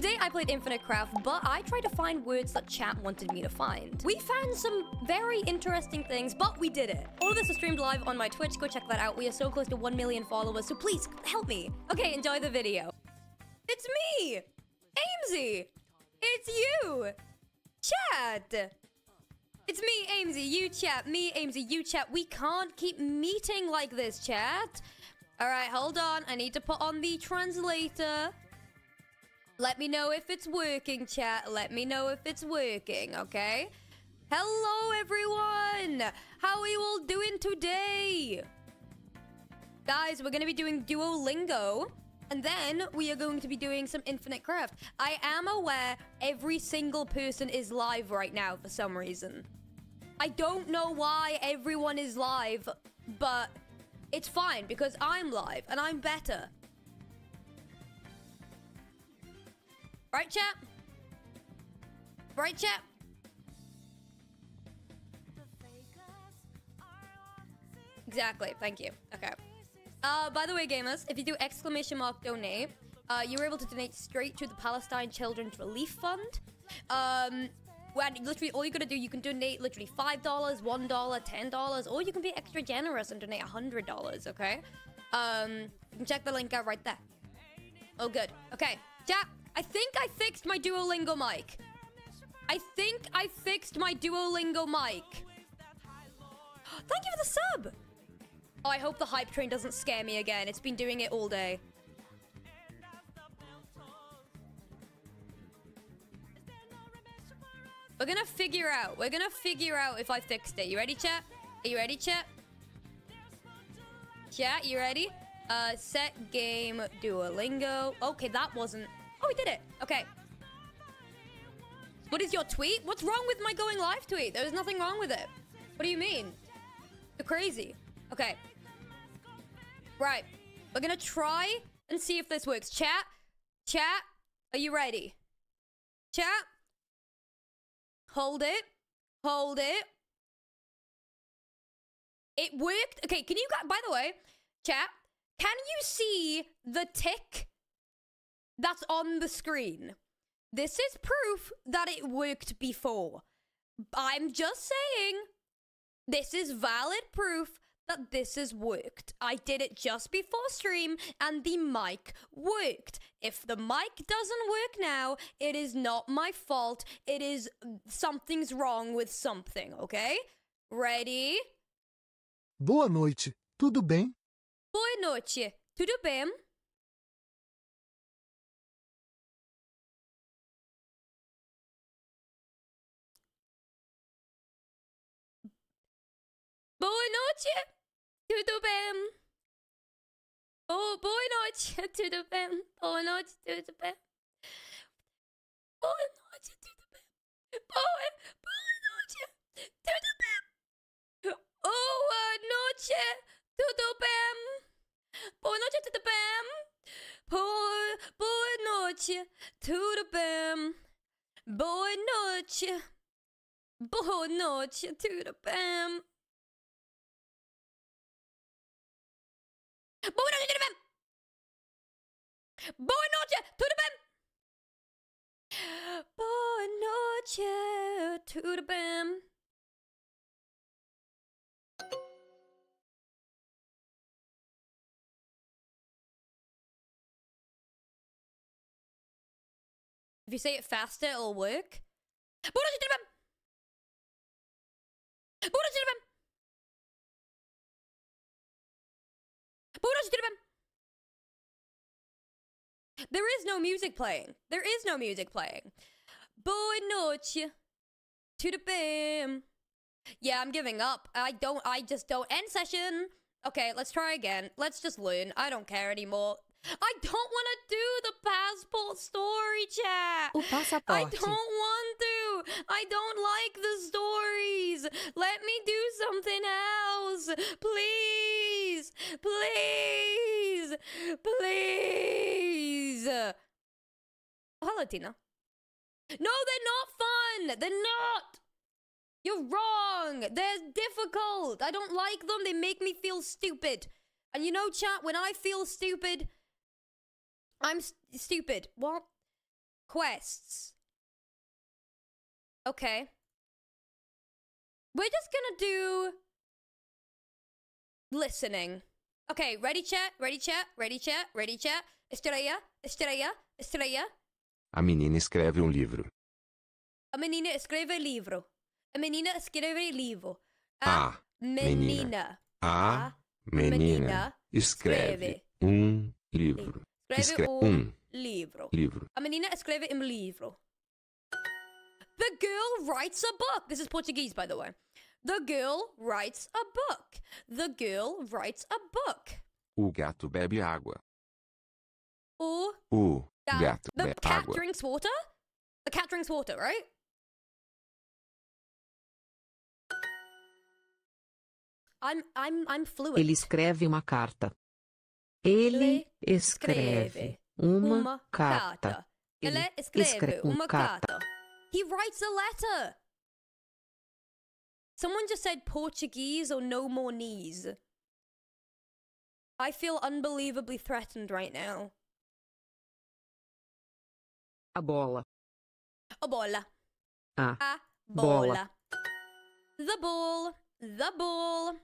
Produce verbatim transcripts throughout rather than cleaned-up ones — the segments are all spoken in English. Today I played Infinite Craft, but I tried to find words that chat wanted me to find. We found some very interesting things, but we did it. All of this is streamed live on my Twitch. Go check that out. We are so close to one million followers, so please help me. Okay, enjoy the video. It's me, Amesy. It's you, chat. It's me, Amesy, you chat. Me, Amesy, you chat. We can't keep meeting like this, chat. All right, hold on. I need to put on the translator. Let me know if it's working, chat. Let me know if it's working, okay? Hello, everyone. How are you all doing today? Guys, we're going to be doing Duolingo. And then we are going to be doing some Infinite Craft. I am aware every single person is live right now for some reason. I don't know why everyone is live, but it's fine because I'm live and I'm better. Right, chat? Right, chat? Exactly, thank you. Okay. Uh, by the way, gamers, if you do exclamation mark donate, uh, you're able to donate straight to the Palestine Children's Relief Fund. Um, when literally all you gotta do, you can donate literally five dollars, one dollar, ten dollars, or you can be extra generous and donate one hundred dollars, okay? Um, you can check the link out right there. Oh, good. Okay, chat. I think I fixed my Duolingo mic. I think I fixed my Duolingo mic. Thank you for the sub. Oh, I hope the hype train doesn't scare me again. It's been doing it all day. We're gonna figure out. We're gonna figure out if I fixed it. You ready, chat? Are you ready, chat? Chat, you ready? Uh, set game Duolingo. Okay, that wasn't... Oh, we did it. Okay. What is your tweet? What's wrong with my going live tweet? There's nothing wrong with it. What do you mean? You're crazy. Okay. Right. We're gonna try and see if this works. Chat? Chat? Are you ready? Chat? Hold it. Hold it. It worked. Okay, can you guys... By the way, chat, can you see the tick that's on the screen? This is proof that it worked before. I'm just saying, this is valid proof that this has worked. I did it just before stream and the mic worked. If the mic doesn't work now, it is not my fault. It is something's wrong with something, okay? Ready? Boa noite, tudo bem? Boa noite, tudo bem? Boa noite, tudo bem? Oh, boa noite, tudo bem? Boa noite, tudo bem? Boa noite, tudo bem? Boa, boa noite, tudo bem? Boa noite, tudo bem? Boa noite, tudo bem? Boa, boa noite, tudo bem? Boa noite, boa noite, tudo bem? Boa noite, tudo bem? Boa noite, tudo bem? Boa noite, tudo bem? If you say it faster, it'll work. Boa noite, tudo bem? Boa noite, tudo bem? There is no music playing. There is no music playing. Boa noite, tudo bem? Yeah, I'm giving up. I don't, I just don't. End session. Okay, let's try again. Let's just learn. I don't care anymore. I don't want to do the passport story, chat. O passaporte. I don't want to. I don't like the stories. Let me do something else. Please. Please. Please. Oh, hello, Tina. No, they're not fun. They're not. You're wrong. They're difficult. I don't like them. They make me feel stupid. And you know, chat, when I feel stupid... I'm st- stupid. What? quests. Okay. We're just gonna do listening. Okay, ready chat, ready chat, ready chat, ready chat. Estrella, Estrella, Estrella. A menina escreve um livro. A menina escreve livro. A menina escreve livro. A, a menina. A menina escreve um livro. Escreve um livro. Livro. A menina escreve um livro. The girl writes a book. This is Portuguese, by the way. The girl writes a book. The girl writes a book. O gato bebe água. O, o gato bebe água. The cat drinks water? The cat drinks water, right? I'm, I'm, I'm fluent. Ele escreve uma carta. Ele escreve uma carta. Ele escreve uma carta. He writes a letter. Someone just said Portuguese or no more knees. I feel unbelievably threatened right now. A bola. A bola. A, a bola. Bola. The ball. The ball.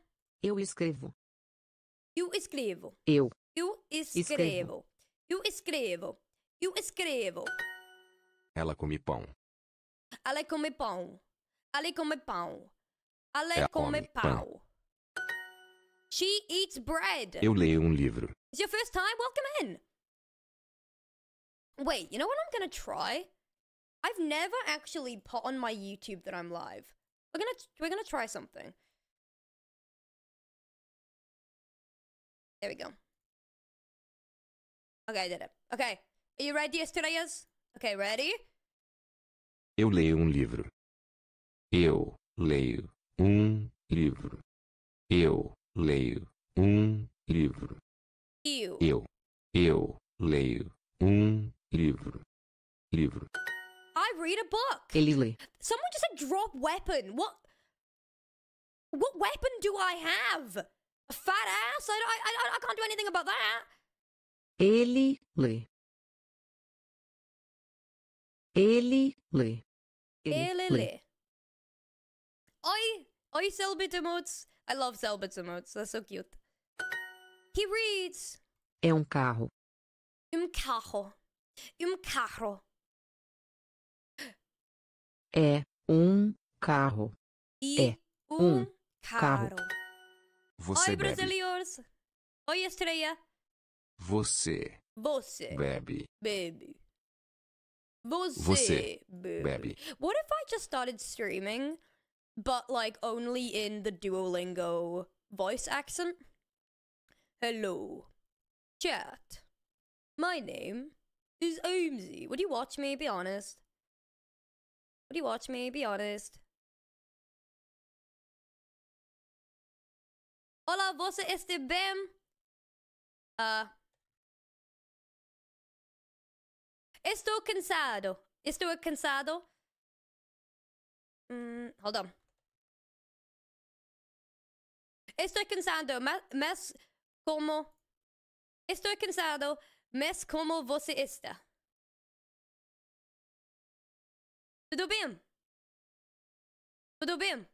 Eu escrevo. Eu escrevo. Eu. Eu escrevo. Eu escrevo. Eu escrevo. Ela come pão. Ela come pão. Ela come pão. Ela come pão. She eats bread. Eu leio um livro. It's your first time? Welcome in. Wait, you know what I'm gonna try? I've never actually put on my YouTube that I'm live. We're gonna we're gonna try something. There we go. Okay, I did it. Okay, are you ready, Estrellas? Okay, ready? Eu leio um livro. Eu leio um livro. Eu leio um livro. Eu. Eu. Eu leio um livro. Livro. I read a book. Ele lê. Someone just said drop weapon. What? What weapon do I have? A fat ass? I, I, I, I can't do anything about that. Ele lê. Ele lê. Ele lê. Oi, oi, Selbit emotes. I love Selbit emotes. They're so cute. He reads. É um carro. Um carro. Um carro. É um carro. E é um, um carro. Carro. Você Oi, bebe. Brasileiros. Oi, Estrela. Você. Você. Bebe. Bebe. Você. Você bebe. Bebe. What if I just started streaming, but like only in the Duolingo voice accent? Hello. Chat. My name is Omzi. Would you watch me? Be honest. Would you watch me? Be honest. Olá, você está bem? Uh, estou cansado. Estou cansado. Mm, hold on. Estou cansado, mas, mas como... Estou cansado, mas como você está? Tudo bem? Tudo bem?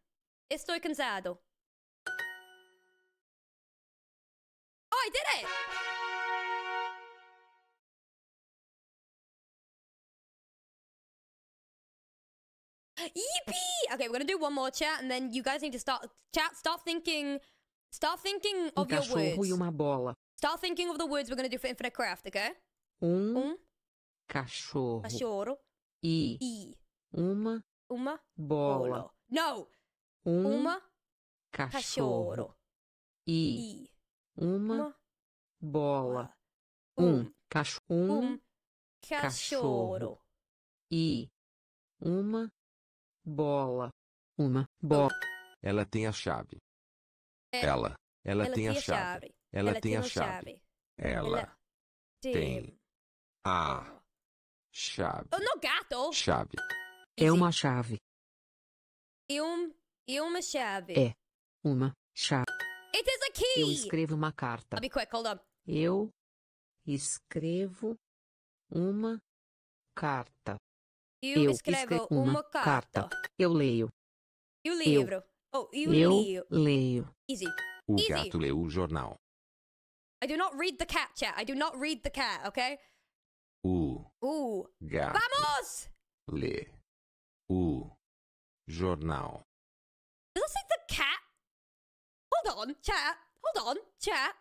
Estou cansado. Oh, I did it! Yippee! Okay, we're gonna do one more chat, and then you guys need to start... Chat, start thinking... Start thinking of um your words. E uma bola. Start thinking of the words we're gonna do for Infinite Craft, okay? Um... um cachorro. Cachorro. E... e. Uma, uma bola. Bola. No! Um uma cachorro. E, e uma, uma bola. Um cachorro. Um cachorro. E uma bola. Uma bola. Ela tem a chave. Ela. Ela, ela tem a chave. Ela, ela tem a chave. Ela tem a chave. Eu não gato. Chave. É uma chave. É um, é uma chave. É uma chave. It is a key. Eu escrevo uma carta. I'll be quick, hold on. Eu escrevo uma carta. Eu, eu escrevo, escrevo uma, uma carta. carta. Eu leio. E o livro. Eu, oh, eu, eu leio. leio. Easy. O Easy. gato lê o jornal. I do not read the cat, chat. I do not read the cat, okay? O uh, gato Vamos! lê o jornal. Does it say the cat? Hold on, chat. Hold on, chat.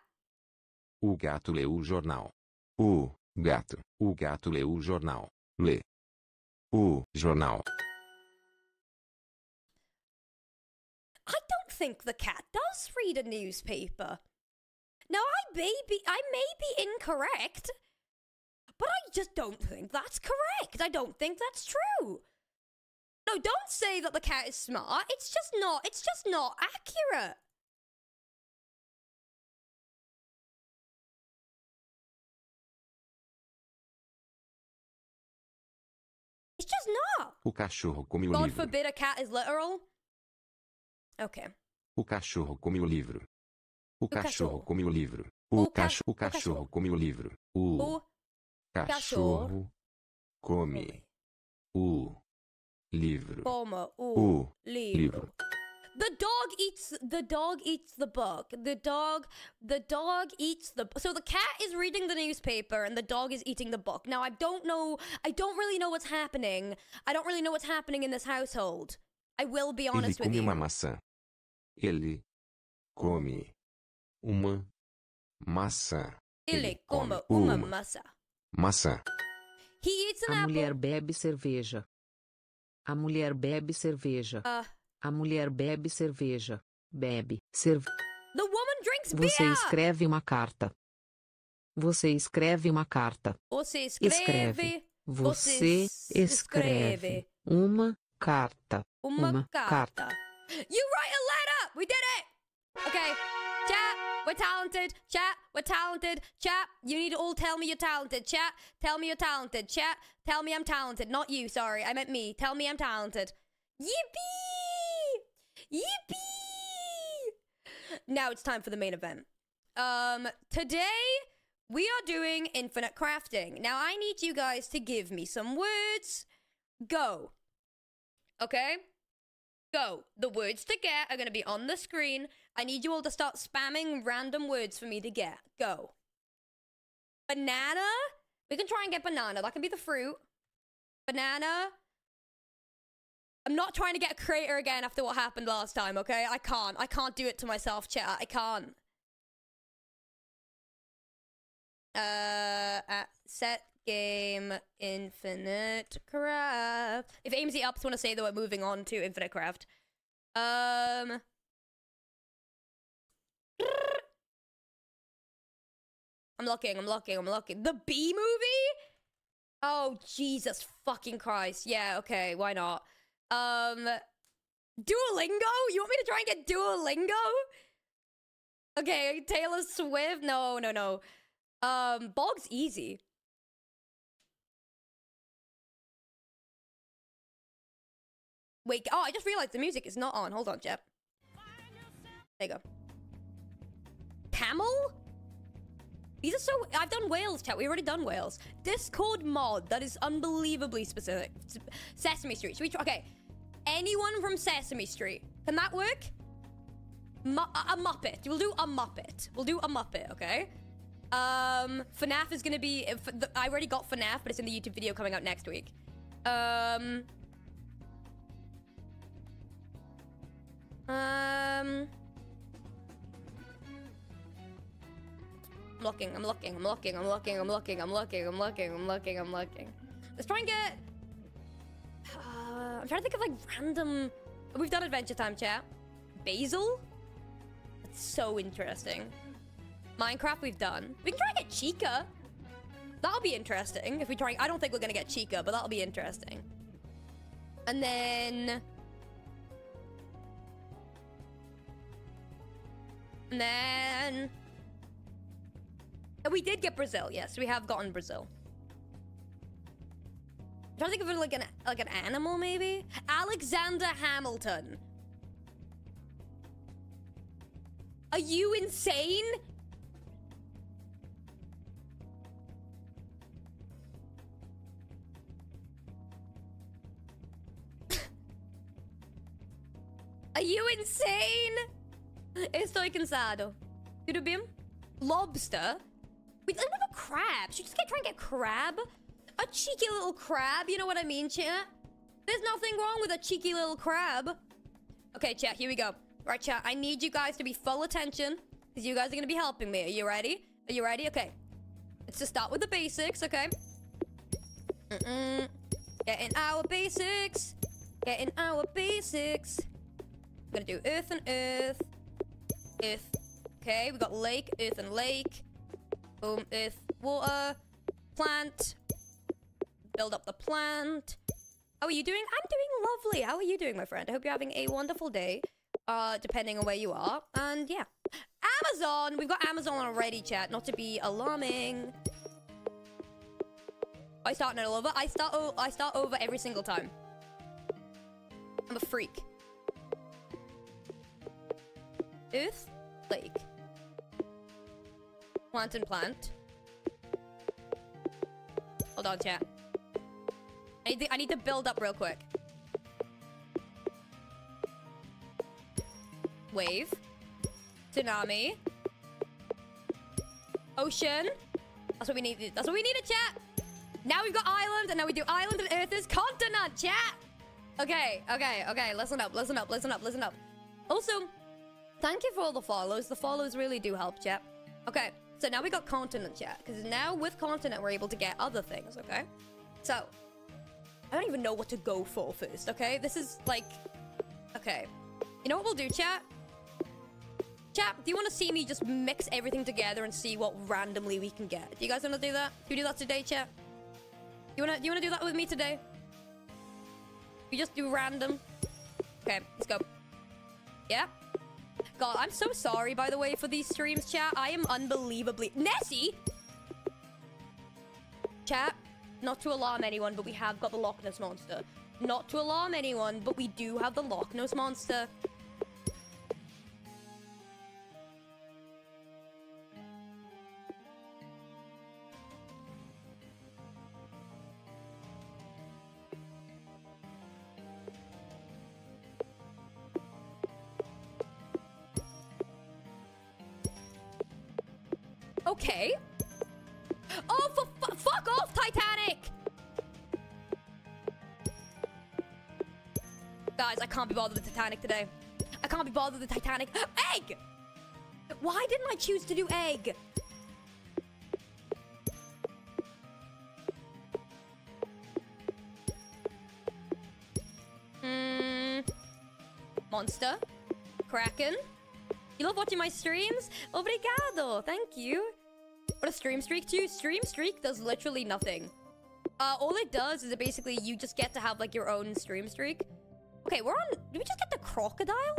O gato lê o jornal. O gato. O gato lê o jornal. Lê o jornal. I don't think the cat does read a newspaper. Now, I may be, I may be incorrect, but I just don't think that's correct. I don't think that's true. No, don't say that the cat is smart. It's just not, it's just not accurate. It's just not. O cachorro come o livro. God forbid a cat is literal. Okay. O cachorro come o livro. O, o cachorro, cachorro come o livro. O, o, cach o cachorro come o livro. O, o cachorro come o livro. Como o, o livro. The dog eats the dog eats the book. The dog the dog eats the So the cat is reading the newspaper and the dog is eating the book. Now I don't know I don't really know what's happening. I don't really know what's happening in this household. I will be honest Ele with you. Ele come uma maçã. Ele come uma maçã. Ele come uma, uma maçã. maçã. He eats an apple. A mulher bebe cerveja. A mulher bebe cerveja. Uh, A mulher bebe cerveja. Bebe cerveja. The woman drinks beer. Você escreve uma carta. Você escreve uma carta. Você escreve. escreve. Você escreve uma carta. Uma, uma carta. carta. You write a letter. We did it. Okay. Chat, we're talented. Chat, we're talented. Chat, you need to all tell me you're talented. Chat, tell me you're talented. Chat, tell me I'm talented. Not you, sorry. I meant me. Tell me I'm talented. Yippee! Yippee! Now it's time for the main event. Um, today we are doing infinite crafting. Now I need you guys to give me some words. Go. Okay? Go. The words to get are going to be on the screen. I need you all to start spamming random words for me to get. Go. Banana. We can try and get banana. That can be the fruit. Banana. I'm not trying to get a creator again after what happened last time, okay? I can't. I can't do it to myself, chat. I can't. Uh, at set game infinite craft. If A M Z ups want to say that we're moving on to infinite craft. Um. I'm looking, I'm looking, I'm looking. The Bee Movie? Oh, Jesus fucking Christ. Yeah, okay, why not? Um, Duolingo? You want me to try and get Duolingo? Okay, Taylor Swift? No, no, no. Um, Bog's easy. Wait, oh, I just realized the music is not on. Hold on, Jep. There you go. Camel? These are so... I've done Wales, chat. We've already done Wales. Discord mod. That is unbelievably specific. Sesame Street. Should we try... Okay. Anyone from Sesame Street. Can that work? Mu a Muppet. We'll do a Muppet. We'll do a Muppet, okay? Um, FNAF is going to be... I already got FNAF, but it's in the YouTube video coming out next week. Um... Um... I'm looking, I'm looking, I'm looking, I'm looking, I'm looking, I'm looking, I'm looking, I'm looking, I'm looking. Let's try and get... Uh, I'm trying to think of, like, random... We've done Adventure Time, chat. Basil? That's so interesting. Minecraft, we've done. We can try and get Chica. That'll be interesting if we try... I don't think we're gonna get Chica, but that'll be interesting. And then... And then... We did get Brazil, yes. We have gotten Brazil. I'm trying to think of it like an like an animal, maybe. Alexander Hamilton. Are you insane? Are you insane? Estoy cansado. Tudo bem? Lobster? Wait, what about crab? Should we just get, try and get crab? A cheeky little crab, you know what I mean, chat? There's nothing wrong with a cheeky little crab. Okay, chat, here we go. Right, chat, I need you guys to be full attention, because you guys are gonna be helping me. Are you ready? Are you ready? Okay. Let's just start with the basics, okay? Mm-mm. Getting our basics. Getting our basics. I'm gonna do earth and earth. Earth. Okay, we got lake, earth and lake. Boom, earth, water, plant. Build up the plant. How are you doing? I'm doing lovely. How are you doing, my friend? I hope you're having a wonderful day, uh, depending on where you are. And yeah. Amazon! We've got Amazon already, chat. Not to be alarming. I start all over. I start, o I start over every single time. I'm a freak. Earth, lake. Plant and plant. Hold on, chat. I need, to, I need to build up real quick. Wave. Tsunami. Ocean. That's what we need. That's what we need to chat. Now we've got island, and now we do island and earth is continent, chat. Okay, okay, okay. Listen up, listen up, listen up, listen up. Also, thank you for all the follows. The follows really do help, chat. Okay, so now we got continent, chat. Because now with continent, we're able to get other things, okay? So... I don't even know what to go for first, okay? This is, like... Okay. You know what we'll do, chat? Chat, do you want to see me just mix everything together and see what randomly we can get? Do you guys want to do that? Do we do that today, chat? You wanna, do you want to do that with me today? You just do random? Okay, let's go. Yeah? God, I'm so sorry, by the way, for these streams, chat. I am unbelievably... Nessie! Chat. Not to alarm anyone, but we have got the Loch Ness Monster. Not to alarm anyone, but we do have the Loch Ness Monster. Okay. Oh, for fu fuck off, Titanic! Guys, I can't be bothered with Titanic today. I can't be bothered with Titanic. Egg! Why didn't I choose to do egg? Hmm. Monster. Kraken. You love watching my streams? Obrigado. Thank you. What a stream streak to you. Stream streak does literally nothing. Uh, all it does is that basically you just get to have like your own stream streak. Okay, we're on... Did we just get the crocodile?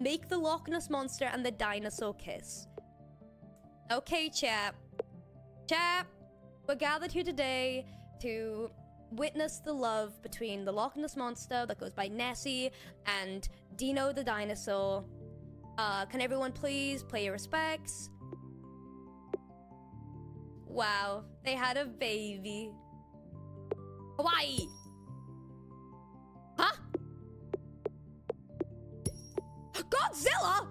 Make the Loch Ness Monster and the dinosaur kiss. Okay, chap. Chap, we're gathered here today to witness the love between the Loch Ness Monster that goes by Nessie and Dino the dinosaur. Uh, can everyone please pay your respects? Wow, they had a baby. Hawaii! Huh? Godzilla!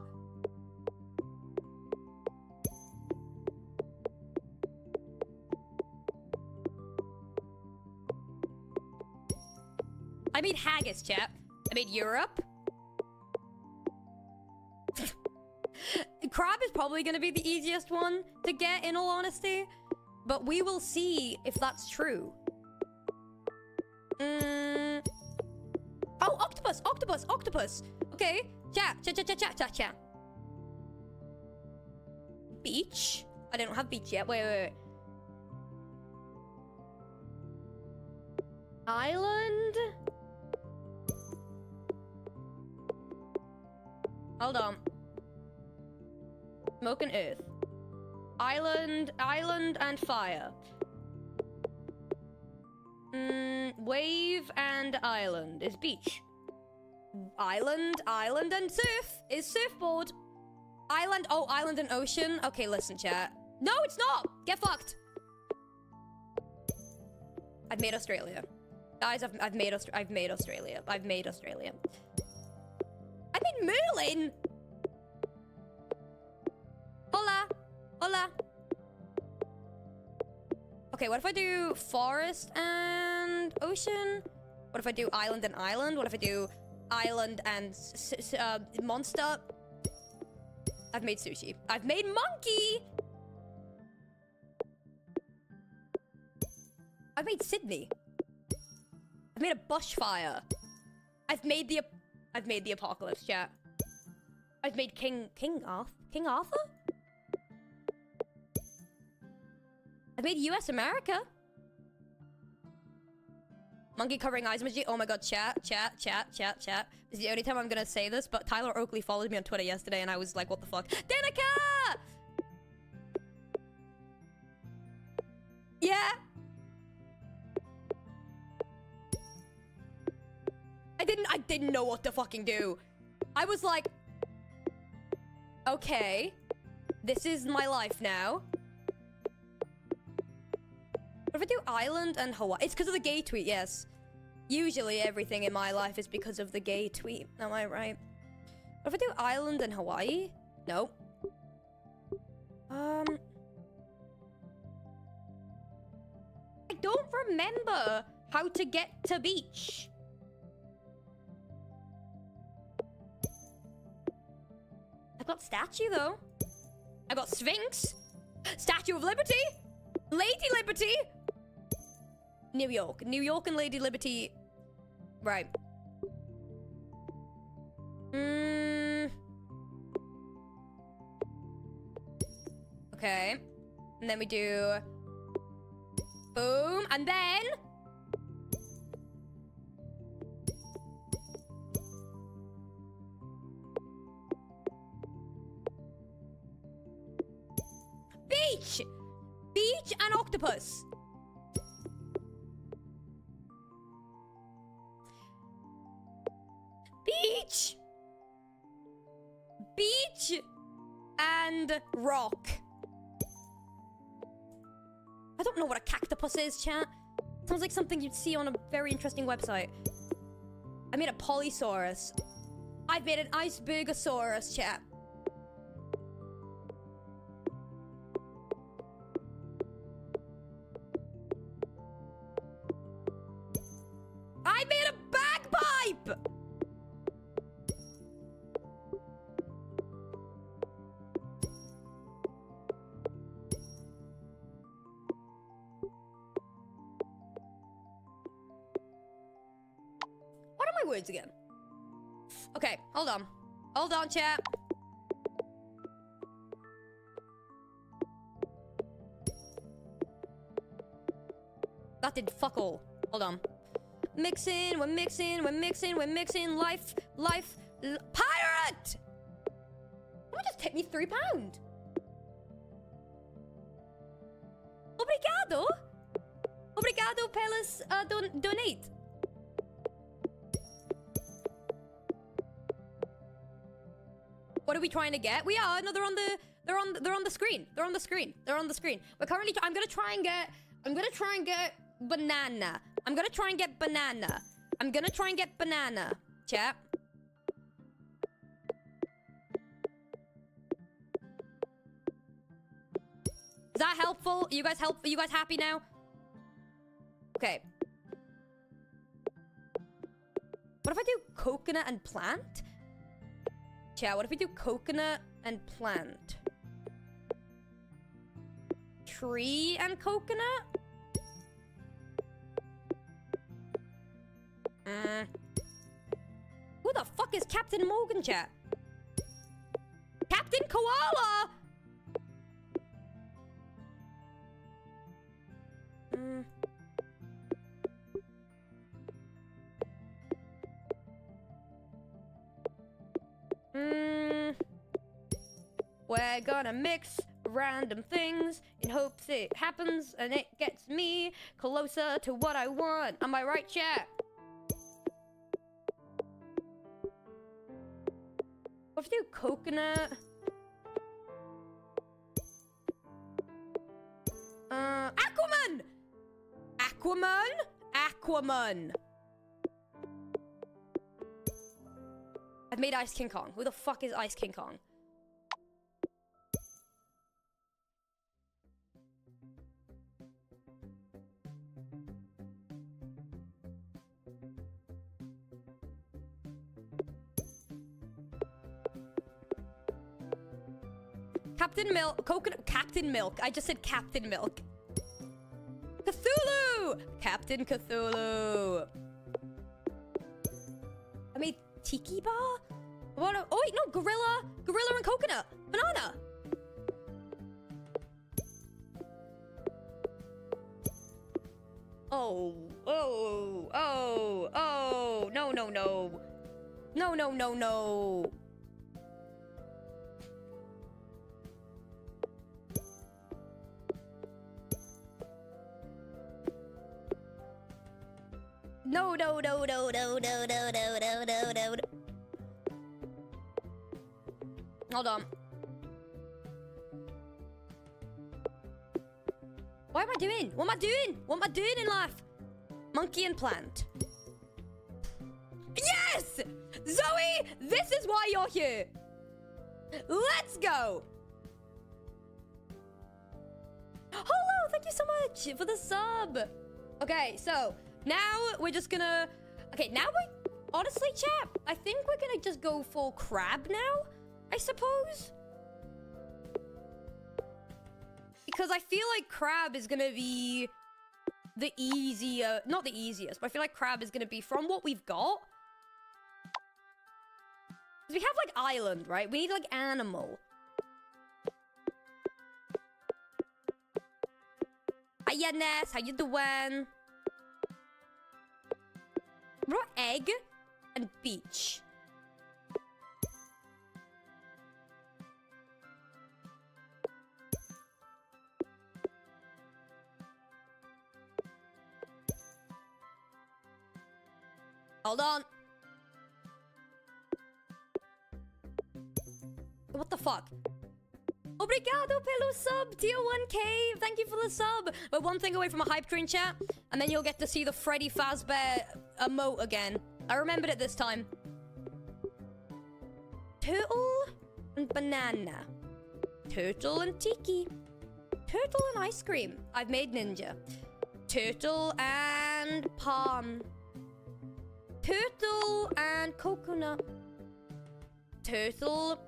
I made haggis, chap. I made Europe. Crab is probably going to be the easiest one to get, in all honesty. But we will see if that's true. Mm. Oh, octopus, octopus, octopus. Okay. Chat, chat, chat, chat, chat, chat. Beach? I don't have beach yet. Wait, wait, wait. Island? Hold on. Smoke and earth. Island, island and fire. Mm, wave and island is beach. Island, island and surf is surfboard. Island, oh, island and ocean. Okay, listen, chat. No, it's not! Get fucked! I've made Australia. Guys, I've, I've made Aust I've made Australia. I've made Australia. I made Merlin. Hola, hola. Okay, what if I do forest and ocean? What if I do island and island? What if I do island and s s uh, monster? I've made sushi. I've made monkey. I've made Sydney. I've made a bushfire. I've made the I've made the apocalypse, chat. I've made King King Arthur. King Arthur? I've made U S America. Monkey covering eyes emoji. Oh my god, chat, chat, chat, chat, chat. This is the only time I'm gonna say this, but Tyler Oakley followed me on Twitter yesterday and I was like, what the fuck? Danica! Yeah. I didn't- I didn't know what to fucking do. I was like... Okay. This is my life now. What if I do island and Hawaii? It's because of the gay tweet, yes. Usually everything in my life is because of the gay tweet. Am I right? What if I do island and Hawaii? No. Um... I don't remember how to get to beach. I've got statue though. I've got Sphinx, Statue of Liberty, Lady Liberty, New York, New York, and Lady Liberty. Right. Mm. Okay. And then we do. Boom, and then. Beach! Beach and octopus. Beach! Beach and rock. I don't know what a cactopus is, chat. Sounds like something you'd see on a very interesting website. I made a polysaurus. I've made an icebergosaurus, chat. I made a bagpipe! What are my words again? Okay, hold on. Hold on, chat. That did fuck all. Hold on. Mixing, we're mixing, we're mixing, we're mixing. Life, life, li pirate! That would just take me three pound. Obrigado. Obrigado, pelas uh, don donate. What are we trying to get? We are. No, they're on the, they're on, they're on the screen. They're on the screen. They're on the screen. We're currently. I'm gonna try and get. I'm gonna try and get banana. I'm gonna try and get banana. I'm gonna try and get banana, chat. Is that helpful? Are you guys help? Are you guys happy now? Okay. What if I do coconut and plant? Chat, what if we do coconut and plant? Tree and coconut? Mm. Who the fuck is Captain Morgan, chat? Captain Koala! Mm. Mm. We're gonna mix random things in hopes it happens and it gets me closer to what I want. Am I right, chat? What if I do coconut? Uh, Aquaman! Aquaman? Aquaman? Aquaman. I've made Ice King Kong. Who the fuck is Ice King Kong? Captain Milk, coconut, Captain Milk. I just said Captain Milk. Cthulhu! Captain Cthulhu. I made Tiki Bar? What a, oh wait, no, Gorilla. Gorilla and Coconut. Banana. Oh, oh, oh, oh. No, no, no. No, no, no, no. No, no, no, no, no, no, no, no, no, no, no. Hold on. What am I doing? What am I doing? What am I doing in life? Monkey and plant. Yes! Zoe, this is why you're here. Let's go. Hello, thank you so much for the sub. Okay, so... now we're just gonna... okay, now we... honestly, chat, I think we're gonna just go full crab now, I suppose. Because I feel like crab is gonna be the easier... not the easiest, but I feel like crab is gonna be from what we've got. Because we have, like, island, right? We need, like, animal. Hiya, Ness. How you doing? Raw egg and beach. Hold on. What the fuck? Obrigado pelo sub, tier one K. Thank you for the sub. We're one thing away from a hype train, chat, and then you'll get to see the Freddy Fazbear emote again. I remembered it this time. Turtle and banana. Turtle and tiki. Turtle and ice cream. I've made ninja. Turtle and palm. Turtle and coconut. Turtle.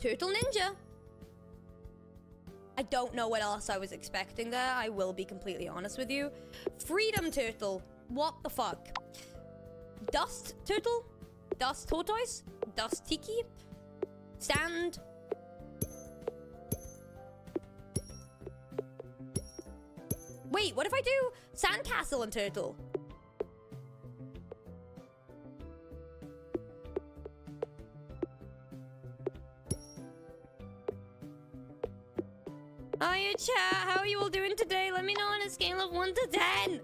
Turtle ninja. I don't know what else I was expecting there. I will be completely honest with you. Freedom turtle. What the fuck? Dust turtle? Dust tortoise? Dust tiki? Sand? Wait, what if I do sandcastle and turtle? Hiya chat, how are you all doing today? Let me know on a scale of one to ten.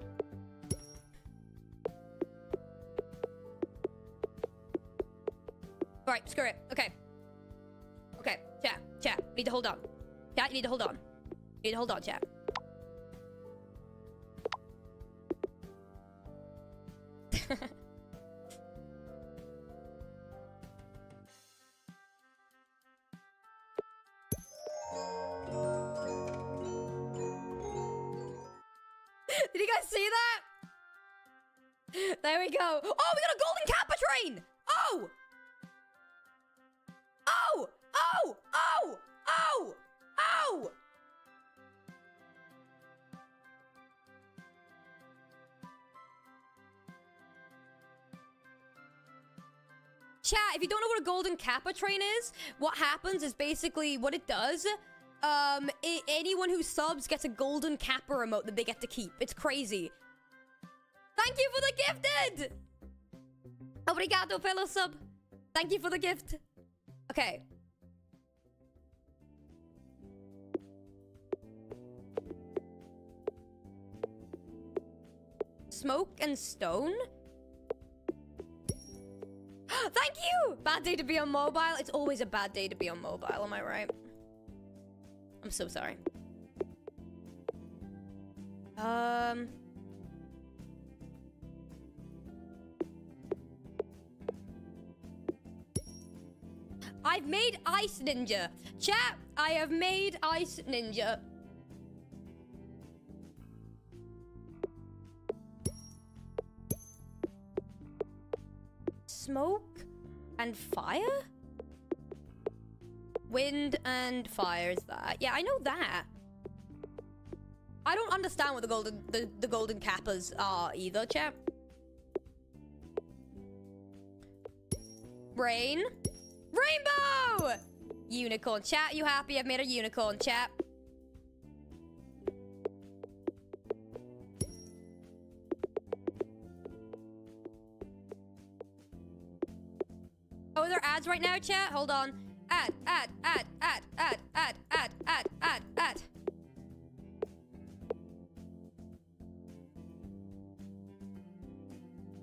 Alright, screw it. Okay. Okay, chat, chat. Need to hold on. Chat, you need to hold on. You need to hold on, chat. Did you guys see that? There we go. Oh, we got a golden kappa train! Oh! Oh! Oh! Oh! Oh! Oh! Chat, if you don't know what a golden kappa train is, what happens is basically what it does... Um, I anyone who subs gets a golden kappa remote that they get to keep. It's crazy. Thank you for the gifted! Obrigado, fellow sub. Thank you for the gift. Okay. Smoke and stone? Thank you! Bad day to be on mobile. It's always a bad day to be on mobile, am I right? I'm so sorry. Um. I've made Ice Ninja. Chat, I have made Ice Ninja. Smoke and fire? Wind and fire is that. Yeah, I know that. I don't understand what the golden the, the golden cappers are either, chap. Rain. Rainbow! Unicorn. Chat, you happy? I've made a unicorn, chap. Oh, are there ads right now, chat? Hold on. Ad, ad, ad, ad, ad, ad, ad, ad, ad, ad.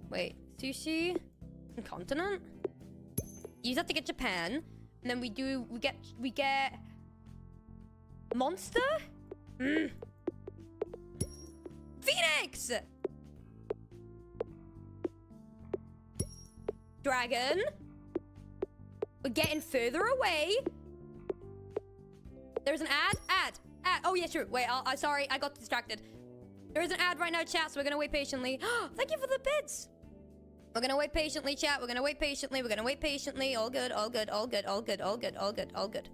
Wait, sushi and continent? You just have to get Japan, and then we do, we get, we get... Monster? Mm. Phoenix! Dragon? We're getting further away. There's an ad, ad, ad. Oh yeah, true. Wait, I'll, I'm sorry, I got distracted. There is an ad right now, chat, so we're gonna wait patiently. Thank you for the bits. We're gonna wait patiently, chat. We're gonna wait patiently. We're gonna wait patiently. All good, all good, all good, all good, all good, all good, all good.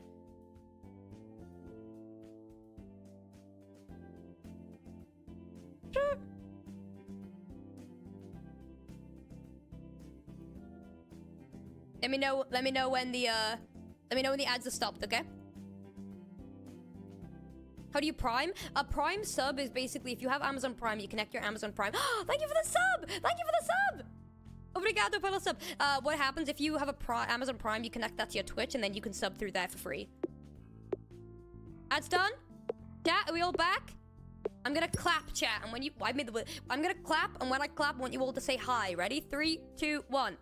Let me know. Let me know when the uh, let me know when the ads are stopped. Okay. How do you prime? A prime sub is basically if you have Amazon Prime, you connect your Amazon Prime. Thank you for the sub. Thank you for the sub. Obrigado pelo sub. Uh, what happens if you have a Pri- Amazon Prime, you connect that to your Twitch, and then you can sub through there for free. Ads done? Chat, are we all back? I'm gonna clap, chat, and when you, I made the, I'm gonna clap, and when I clap, I want you all to say hi. Ready? Three, two, one.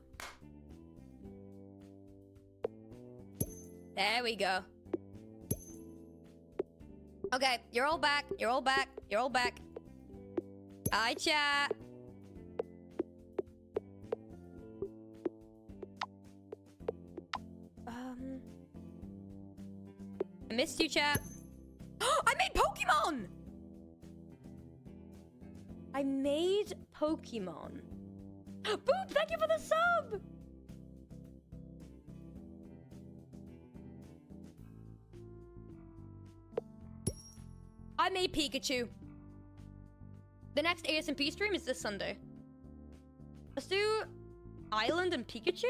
There we go. Okay, you're all back. You're all back. You're all back. Hi, chat. Um, I missed you, chat. I made Pokemon. I made Pokemon. Boop! Thank you for the sub. I made Pikachu. The next A S M P stream is this Sunday. Let's do Island and Pikachu,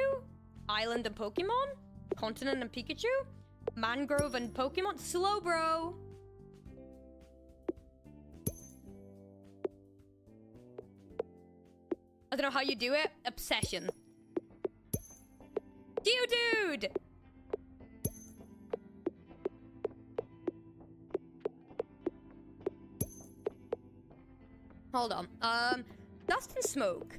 Island and Pokemon, Continent and Pikachu, Mangrove and Pokemon. Slow, bro. I don't know how you do it. Obsession. Geodude! Hold on. Um, dust and smoke.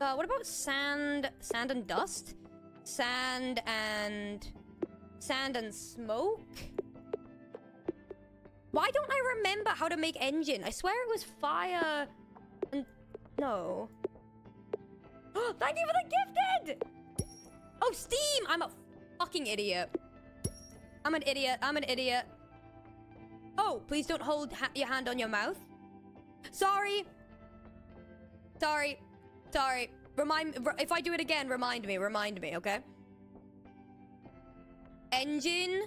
Uh, what about sand, sand and dust? Sand and... Sand and smoke? Why don't I remember how to make engine? I swear it was fire and... No. Thank you for the gifted! Oh, Steam! I'm a fucking idiot. I'm an idiot. I'm an idiot. Oh, please don't hold ha- your hand on your mouth. Sorry. Sorry. Sorry. Remind me. If I do it again, remind me. Remind me, okay? Engine.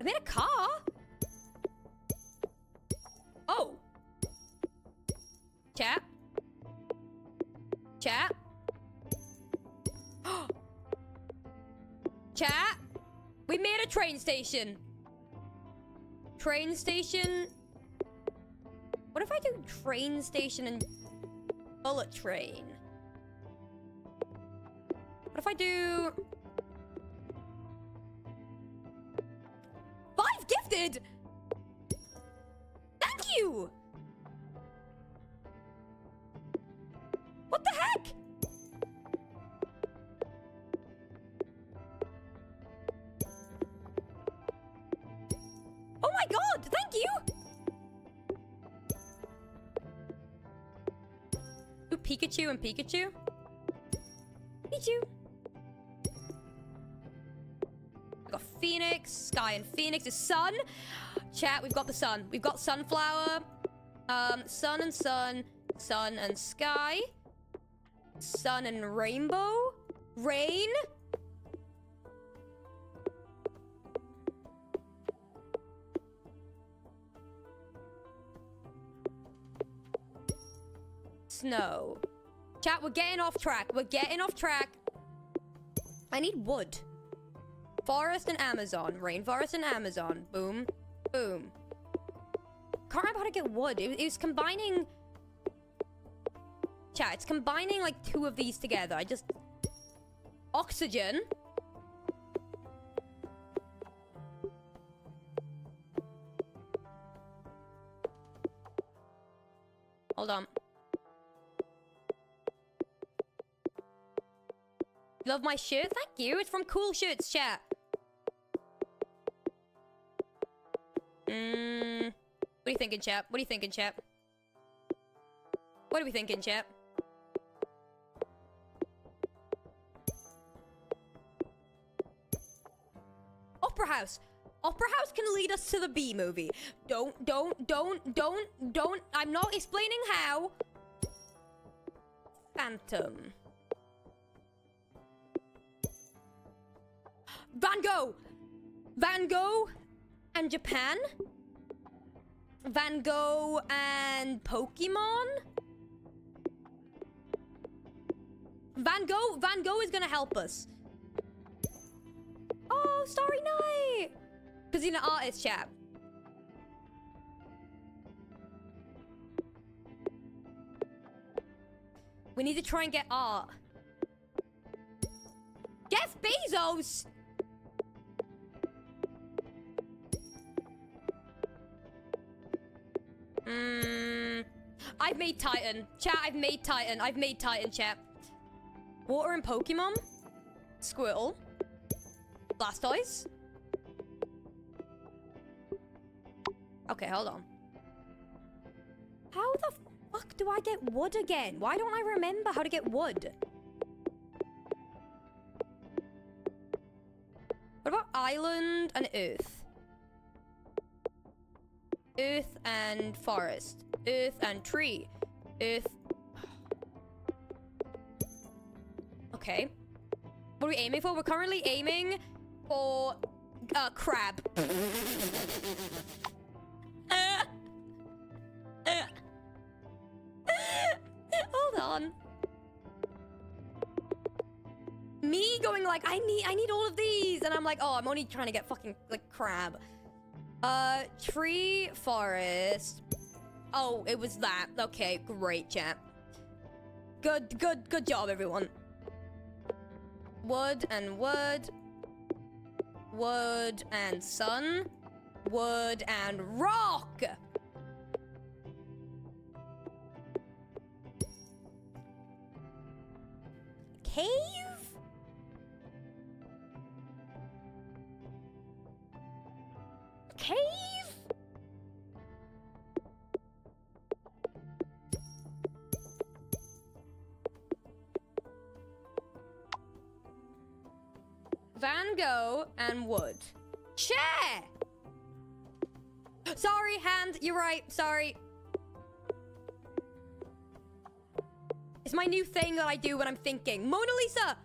I made a car? Oh. Chat. Chat. Chat. We made a train station. Train station. What if I do train station and bullet train? What if I do... Five gifted! Thank you! What the heck? Oh my god, thank you! Pikachu and Pikachu? Pikachu! We've got Phoenix, Sky and Phoenix is Sun. Chat, we've got the Sun. We've got Sunflower. Um, Sun and Sun. Sun and Sky. Sun and Rainbow. Rain. Snow. Chat, we're getting off track. We're getting off track. I need wood. Forest and Amazon. Rainforest and Amazon. Boom. Boom. Can't remember how to get wood. It, it was combining... Chat, it's combining like two of these together. I just... Oxygen. Hold on. Love my shirt? Thank you. It's from Cool Shirts, chat. Mm, what are you thinking, chat? What are you thinking, chat? What are we thinking, chat? Opera House. Opera House can lead us to the Bee Movie. Don't, don't, don't, don't, don't. I'm not explaining how. Phantom. Van Gogh! Van Gogh and Japan? Van Gogh and Pokemon? Van Gogh? Van Gogh is gonna help us. Oh, Starry Night! Because he's an artist, chap. We need to try and get art. Jeff Bezos! Mm, I've made Titan. Chat, I've made Titan. I've made Titan, chat. Water and Pokemon. Squirtle. Blastoise. Okay, hold on. How the fuck do I get wood again? Why don't I remember how to get wood? What about island and earth? Earth and forest. Earth and tree. Earth... Okay. What are we aiming for? We're currently aiming for... Uh, crab. uh, uh. Hold on. Me going like, I need I need all of these. And I'm like, oh, I'm only trying to get fucking, like, crab. Uh, tree, forest. Oh, it was that. Okay, great, chat. Good, good, good job, everyone. Wood and wood. Wood and sun. Wood and rock! Cave? Cave? Van Gogh and wood. Chair! Sorry, hand. You're right. Sorry. It's my new thing that I do when I'm thinking. Mona Lisa!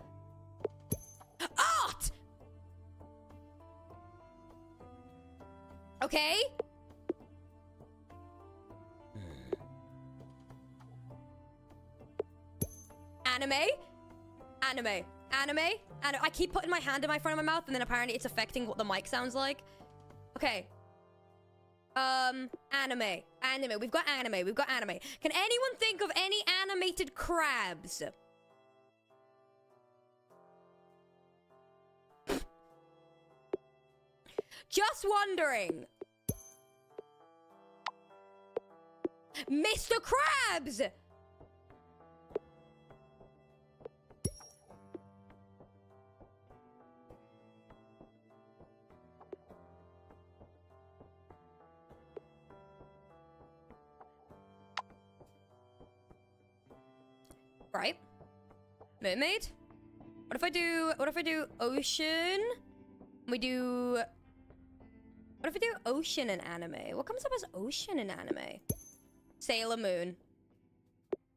Art! Okay? Anime? Anime. Anime. And I keep putting my hand in my front of my mouth and then apparently it's affecting what the mic sounds like. Okay. Um, anime. Anime. We've got anime. We've got anime. Can anyone think of any animated crabs? Just wondering. Mister Krabs! Mermaid? What if I do... What if I do ocean? We do... What if I do ocean in anime? What comes up as ocean in anime? Sailor Moon.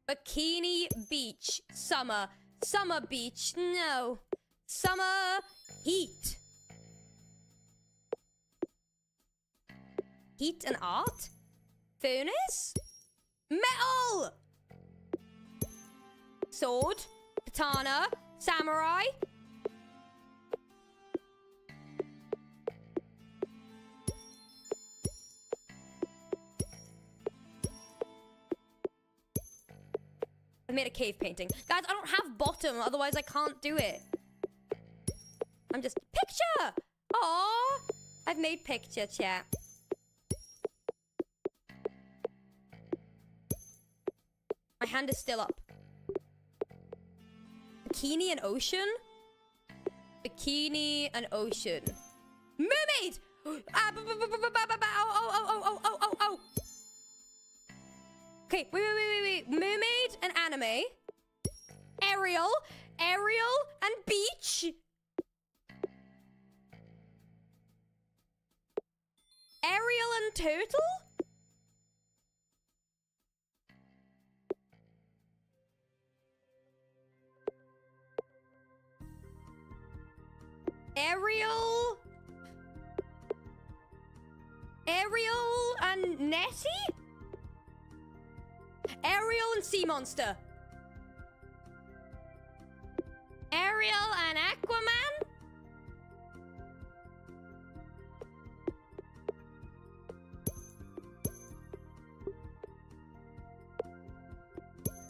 Bikini beach. Summer. Summer beach. No. Summer heat. Heat and art? Furnace? Metal! Sword. Katana. Samurai. I made a cave painting. Guys, I don't have bottom, otherwise I can't do it. I'm just... Picture! Aww! I've made picture, chat. My hand is still up. Bikini and ocean? Bikini and ocean. Mermaid! Ah, b b b b b b b oh, oh, oh, oh, oh, oh, oh. Okay, wait, wait, wait, wait, wait. Mermaid and anime. Ariel. Ariel and beach. Ariel and turtle? Ariel... Ariel and Nessie? Ariel and sea monster. Ariel and Aquaman?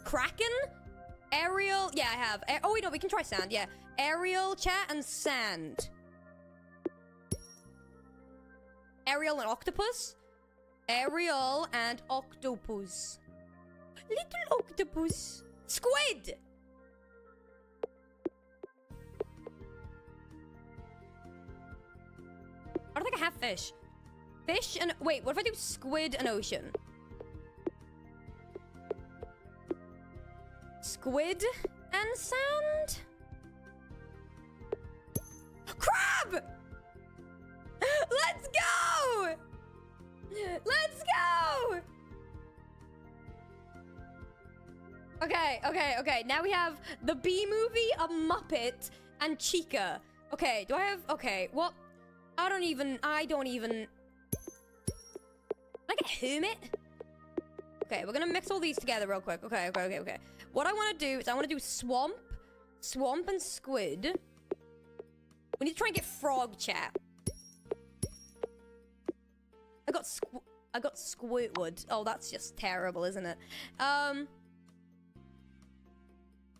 Kraken? Ariel... Yeah, I have. Oh, wait, no, we can try sand, yeah. Ariel, chat, and sand. Ariel and octopus? Ariel and octopus. Little octopus. Squid! I don't think I have fish. Fish and... Wait, what if I do squid and ocean? Squid and sand? Crab! Let's go! Let's go! Okay, okay, okay. Now we have the Bee Movie, a Muppet, and Chica. Okay, do I have... Okay, what? I don't even... I don't even... Like a hermit? Okay, we're gonna mix all these together real quick. Okay, okay, okay, okay. What I want to do is I want to do swamp. Swamp and squid. We need to try and get frog, chat. I got squ... I got Squirtwood. Oh, that's just terrible, isn't it? Um...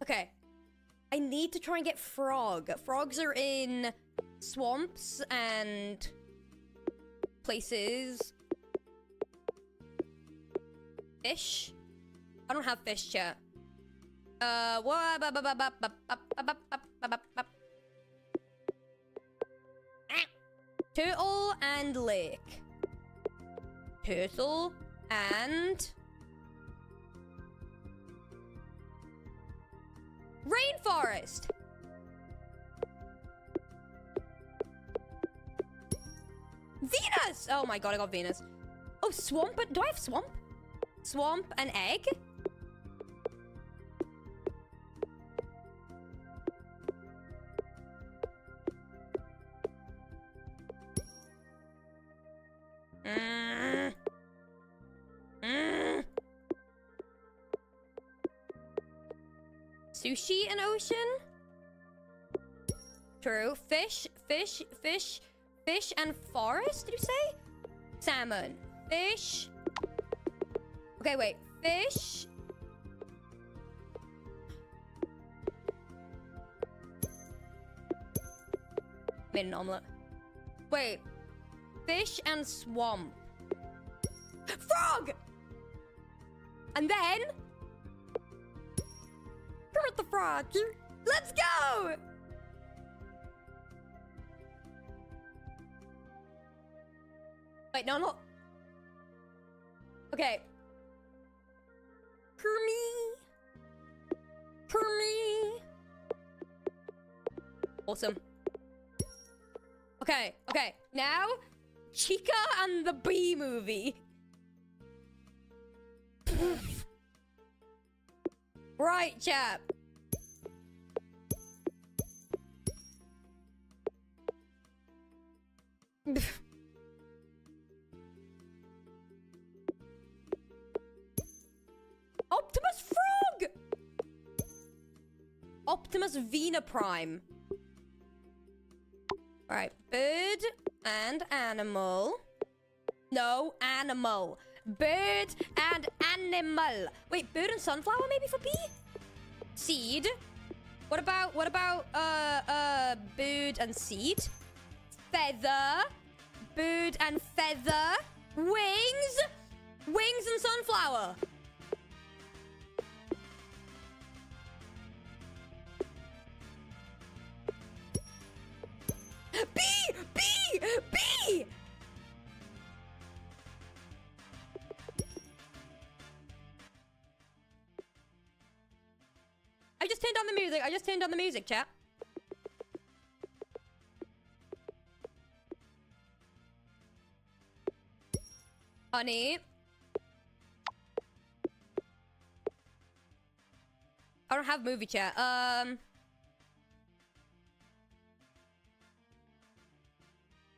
Okay, I need to try and get frog. Frogs are in swamps and places. Fish? I don't have fish yet. Uh, what? Turtle and lake. Turtle and... Rainforest! Venus! Oh my god, I got Venus. Oh, swamp. Do I have swamp? Swamp and egg? Mm. Mm. Sushi and ocean? True. Fish, fish, fish, fish and forest, did you say? Salmon. Fish. Okay, wait. Fish. Made an omelette. Wait. Fish and swamp. Frog! And then... Got the frog. Let's go! Wait, no, no. Okay. Kermie. Kermie. Awesome. Okay, okay. Now, Chica and the Bee Movie. Right, chap. Optimus Frog! Optimus Vena Prime. Alright, bird and animal. No, animal. Bird and animal. Wait, bird and sunflower maybe for bee? Seed. What about, what about, uh, uh, bird and seed? Feather. Bird and feather. Wings. Wings and sunflower. Bee! Bee! Bee! I just turned on the music. I just turned on the music, chat. Honey. I don't have movie chat. Um...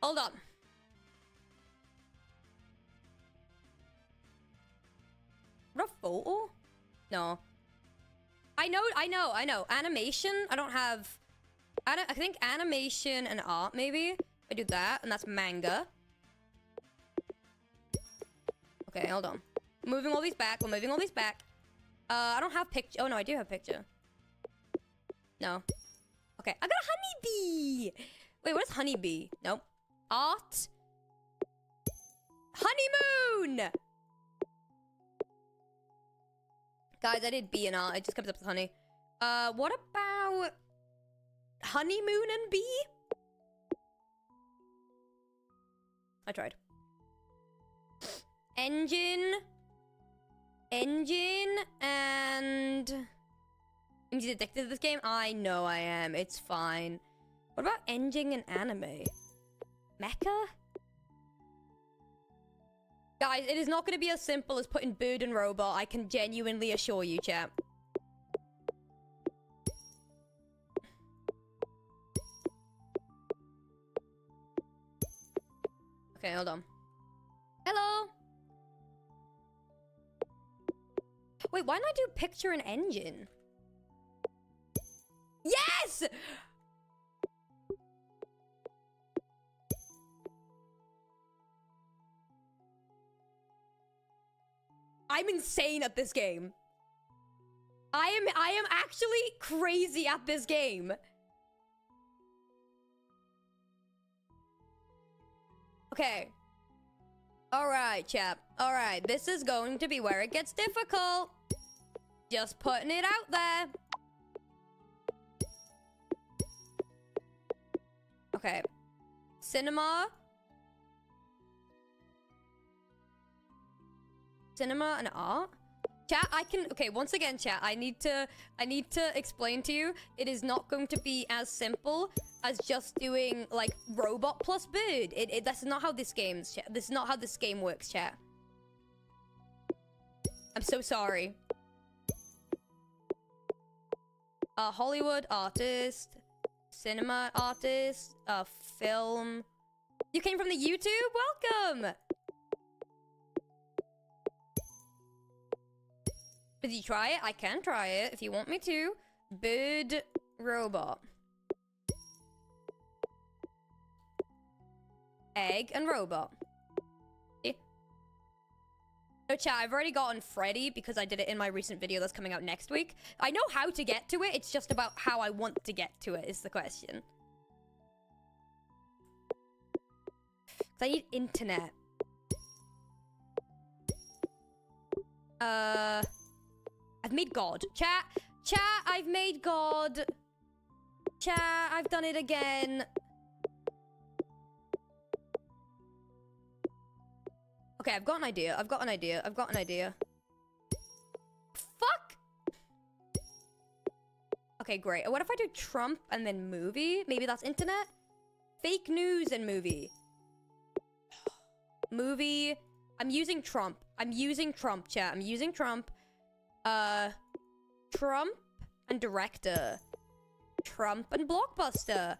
Hold on. Rough photo? No. I know, I know, I know. Animation? I don't have... I, don't, I think animation and art, maybe. I do that, and that's manga. Okay, hold on. Moving all these back. We're moving all these back. Uh, I don't have picture. Oh, no, I do have picture. No. Okay, I got a honeybee! Wait, what is honeybee? Nope. Art. Honeymoon! Guys, I did bee and art. It just comes up with honey. Uh, what about... honeymoon and bee? I tried. Engine. Engine and... Am I addicted to this game? I know I am. It's fine. What about ending an anime? Mecha? Guys, it is not going to be as simple as putting bird and robot. I can genuinely assure you, chat. Okay, hold on. Hello! Wait, why not do picture and engine? Yes! I'm insane at this game. I am I am actually crazy at this game. Okay. Alright, chap. Alright, this is going to be where it gets difficult. Just putting it out there. Okay. Cinema. Cinema and art, chat. I can. Okay, once again, chat. I need to. I need to explain to you. It is not going to be as simple as just doing like robot plus bird. It. it that's not how this game's. Chat. This is not how this game works, chat. I'm so sorry. Uh, Hollywood artist, cinema artist, uh, film. You came from the YouTube. Welcome. Did you try it? I can try it if you want me to. Bird robot. Egg and robot. Yeah. No, chat, I've already gotten Freddy because I did it in my recent video that's coming out next week. I know how to get to it. It's just about how I want to get to it is the question. Because I need internet. Uh... I've made God. Chat. Chat, I've made God. Chat, I've done it again. Okay, I've got an idea. I've got an idea. I've got an idea. Fuck! Okay, great. What if I do Trump and then movie? Maybe that's internet? Fake news and movie. Movie. I'm using Trump. I'm using Trump, chat. I'm using Trump. Uh, Trump and director. Trump and blockbuster.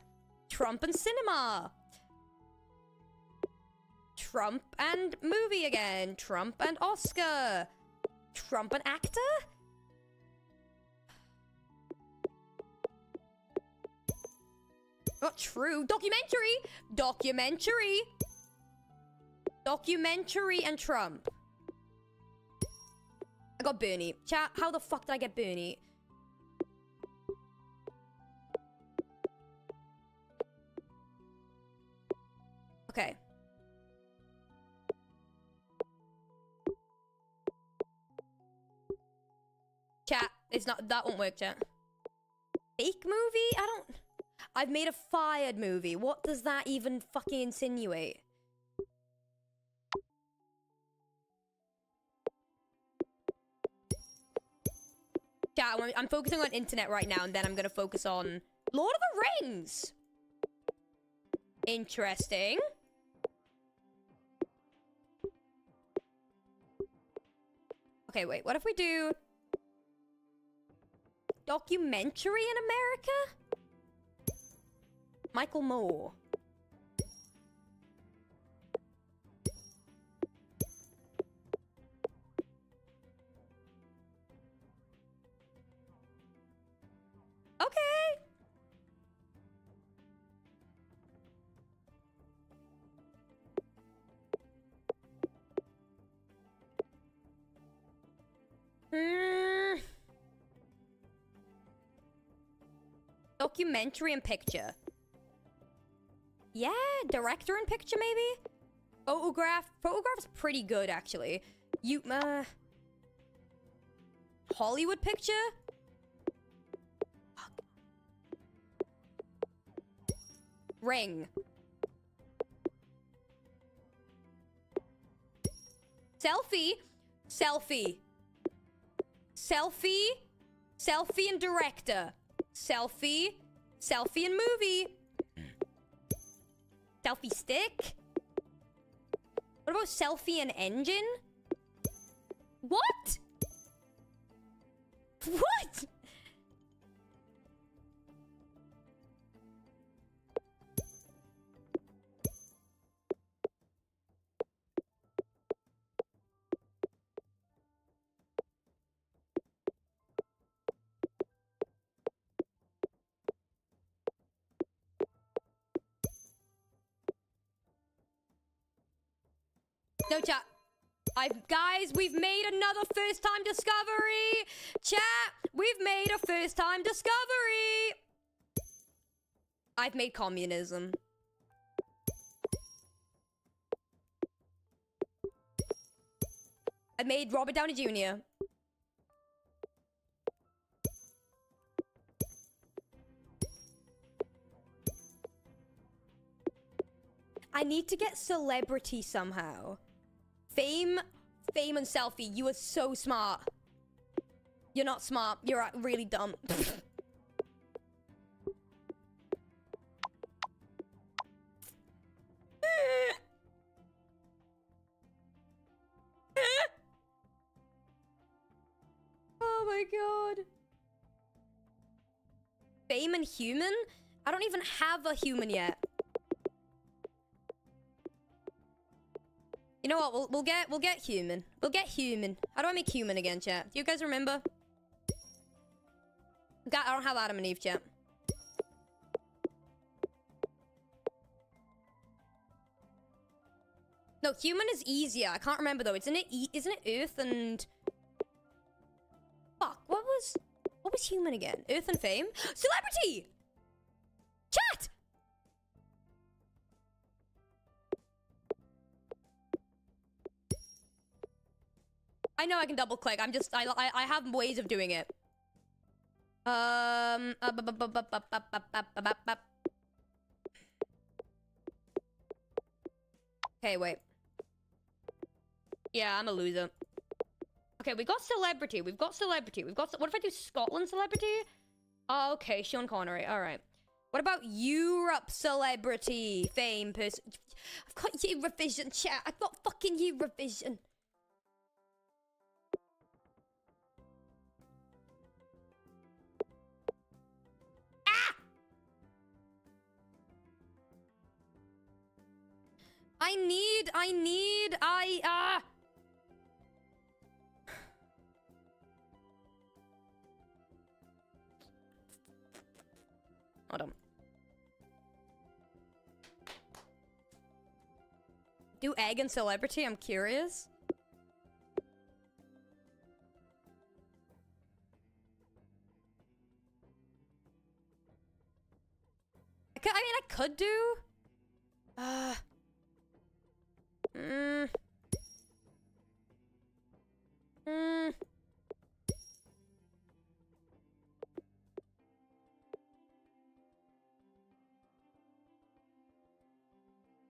Trump and cinema. Trump and movie again. Trump and Oscar. Trump and actor? Not true. Documentary! Documentary! Documentary and Trump. I got Bernie. Chat, how the fuck did I get Bernie? Okay. Chat, it's not, that won't work, chat. Fake movie? I don't... I've made a fired movie. What does that even fucking insinuate? Chat, I'm, I'm focusing on internet right now, and then I'm gonna focus on Lord of the Rings. Interesting. Okay, wait, what if we do... documentary in America? Michael Moore. Okay. Hmm. Documentary and picture. Yeah, director and picture maybe? Photograph. Photograph's pretty good, actually. You, uh... Hollywood picture? Fuck. Ring. Selfie? Selfie. Selfie? Selfie and director. Selfie, selfie and movie. Selfie stick? What about selfie and engine? What? What? No, chat. I've, guys, we've made another first-time discovery. Chat, we've made a first-time discovery. I've made communism. I made Robert Downey Junior I need to get celebrity somehow. Fame, fame and selfie. You are so smart. You're not smart. You're really dumb. Oh my god. Fame and human? I don't even have a human yet. You know what? We'll, we'll get we'll get human. We'll get human. How do I make human again, chat? Do you guys remember? God, I don't have Adam and Eve, chat. No, human is easier. I can't remember though. Isn't it? E isn't it Earth and? Fuck. What was? What was human again? Earth and fame. Celebrity. Chat. I know I can double click. I'm just I I, I have ways of doing it. Um. Okay, wait. Yeah, I'm a loser. Okay, we got celebrity. We've got celebrity. We've got. What if I do Scotland celebrity? Oh, okay, Sean Connery. All right. What about Europe celebrity fame person? I've got Eurovision chat. I've got fucking Eurovision. Ah! I need, I need, I, ah! Uh... Hold on. Do egg and celebrity? I'm curious. I, could, I mean, I could do. Uh. Mm. Mm.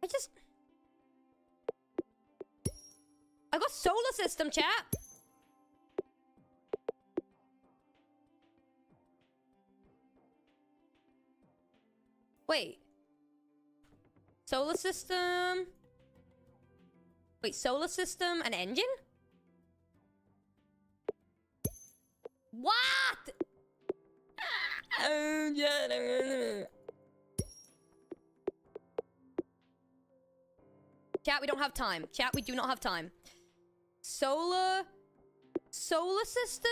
I just... I got solar system, chat. Wait. Solar system. Wait, solar system and engine? What? Oh, yeah. Chat, we don't have time. Chat, we do not have time. Solar... Solar system?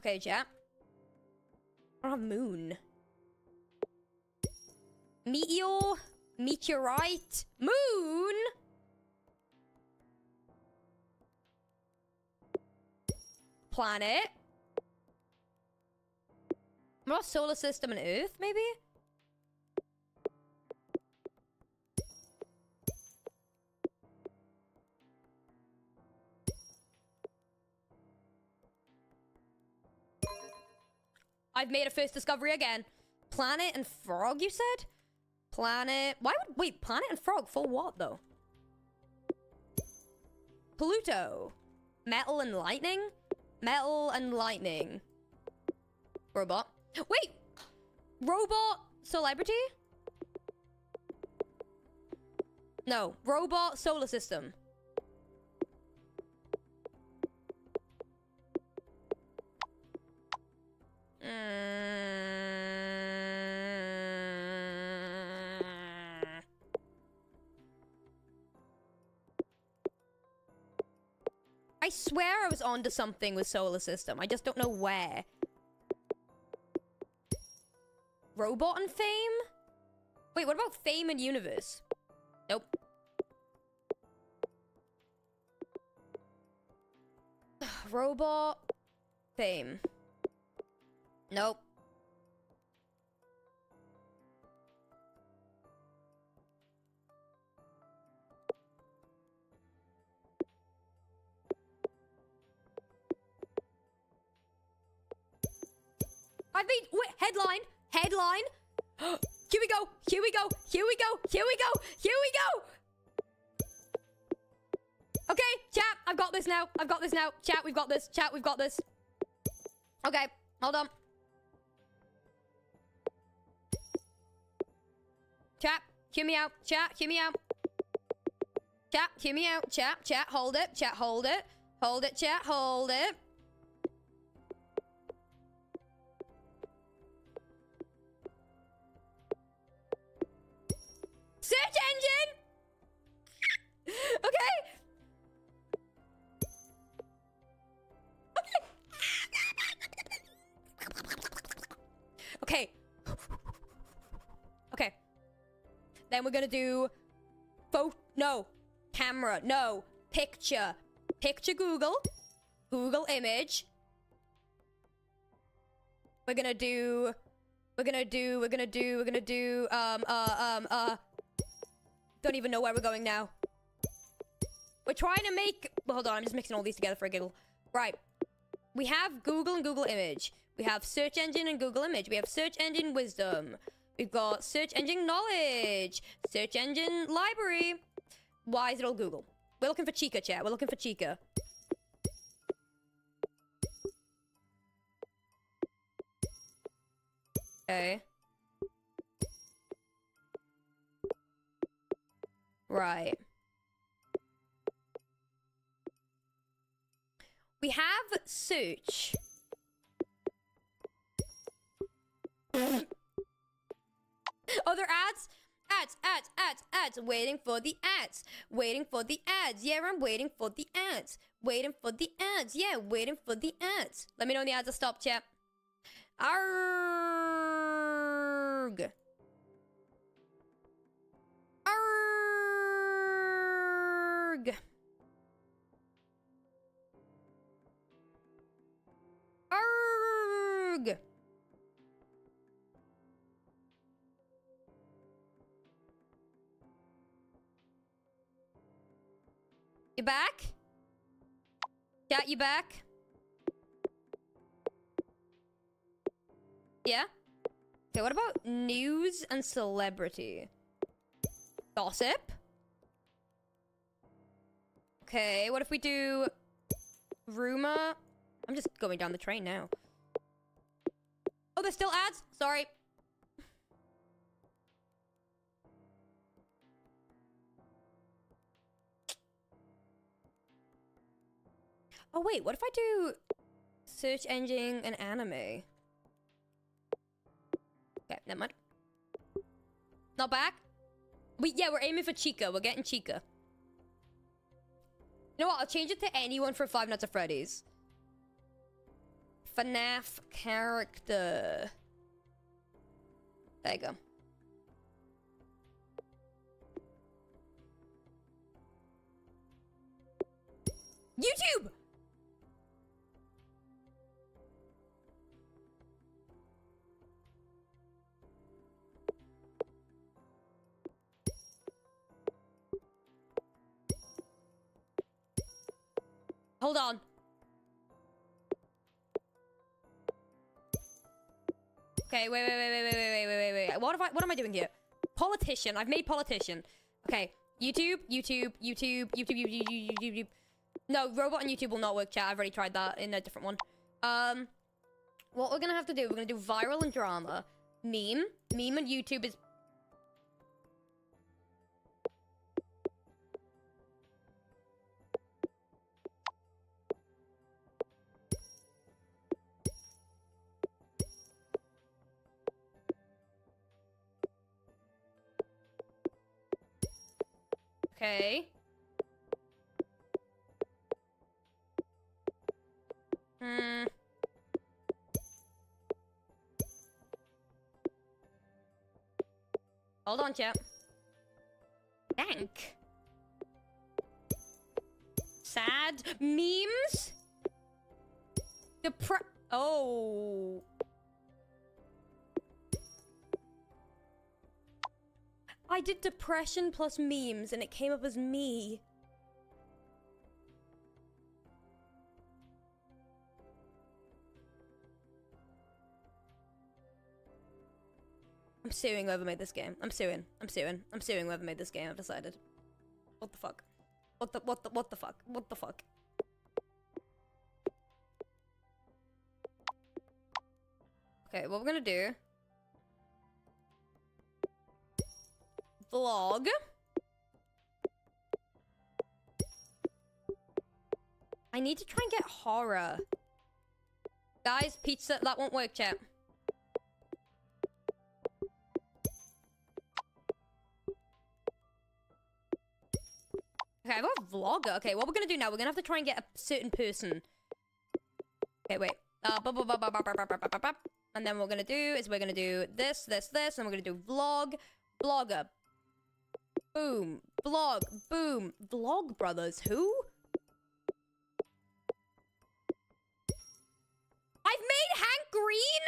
Okay, chat. I don't have moon. Meteor? Meteorite? Moon? Planet? More solar system and Earth, maybe? I've made a first discovery again. Planet and frog, you said? Planet... Why would... Wait, planet and frog for what, though? Pluto. Metal and lightning? Metal and lightning. Robot. Wait! Robot celebrity? No. Robot solar system. Mm. I swear I was onto something with solar system. I just don't know where. Robot and fame? Wait, what about fame and universe? Nope. Robot... Fame. Nope. I mean, wait, headline! Headline. Here we go. Here we go. Here we go. Here we go. Here we go. Okay, chat. I've got this now. I've got this now. Chat, we've got this. Chat, we've got this. Okay, hold on. Chat, hear me out. Chat, hear me out. Chat, hear me out. Chat, chat, hold it. Chat, hold it. Hold it, chat, hold it. Search engine! Okay! Okay. Okay. Then we're gonna do... Photo... No. Camera. No. Picture. Picture Google. Google image. We're gonna do... We're gonna do... We're gonna do... We're gonna do... Um, uh, um, uh... Don't even know where we're going now. We're trying to make... Well, hold on, I'm just mixing all these together for a giggle. Right. We have Google and Google Image. We have Search Engine and Google Image. We have Search Engine Wisdom. We've got Search Engine Knowledge. Search Engine Library. Why is it all Google? We're looking for Chica, chat. We're looking for Chica. Okay. Right. We have Such. Other ads? Ads, ads, ads, ads. Waiting for the ads. Waiting for the ads. Yeah, I'm waiting for the ads. Waiting for the ads. Yeah, waiting for the ads. Let me know when the ads are stopped, chat. Arrgh. Arrgh. Arrgh. You back? Got you back? Yeah? Okay, what about news and celebrity? Gossip? Okay, what if we do... rumor? I'm just going down the train now. Oh, there's still ads? Sorry. Oh, wait, what if I do... search engine and anime? Okay, never mind. Not back. We yeah, we're aiming for Chica. We're getting Chica. You know what? I'll change it to anyone for Five Nights at Freddy's. FNAF character. There you go. YouTube. Hold on. Okay, wait, wait, wait, wait, wait, wait, wait, wait, wait. What, I, what am I doing here? Politician. I've made politician. Okay. YouTube, YouTube, YouTube, YouTube, YouTube, YouTube, YouTube. No, robot and YouTube will not work, chat. I've already tried that in a different one. Um, what we're going to have to do, we're going to do viral and drama. Meme. Meme and YouTube is... Okay. Hmm. Hold on, chap. Bank. Sad memes. Depre. Oh. I did depression plus memes, and it came up as me. I'm suing whoever made this game. I'm suing. I'm suing. I'm suing whoever made this game. I've decided. What the fuck? What the what the what the fuck? What the fuck? Okay, what we're gonna do? Vlog. I need to try and get horror. Guys, pizza, that won't work, chat. Okay, I've got a vlogger. Okay, what we're gonna do now, we're gonna have to try and get a certain person. Okay, wait. Uh, and then what we're gonna do is we're gonna do this, this, this, and we're gonna do vlog, vlogger. Boom. Vlog. Boom. Vlog brothers. Who? I've made Hank Green?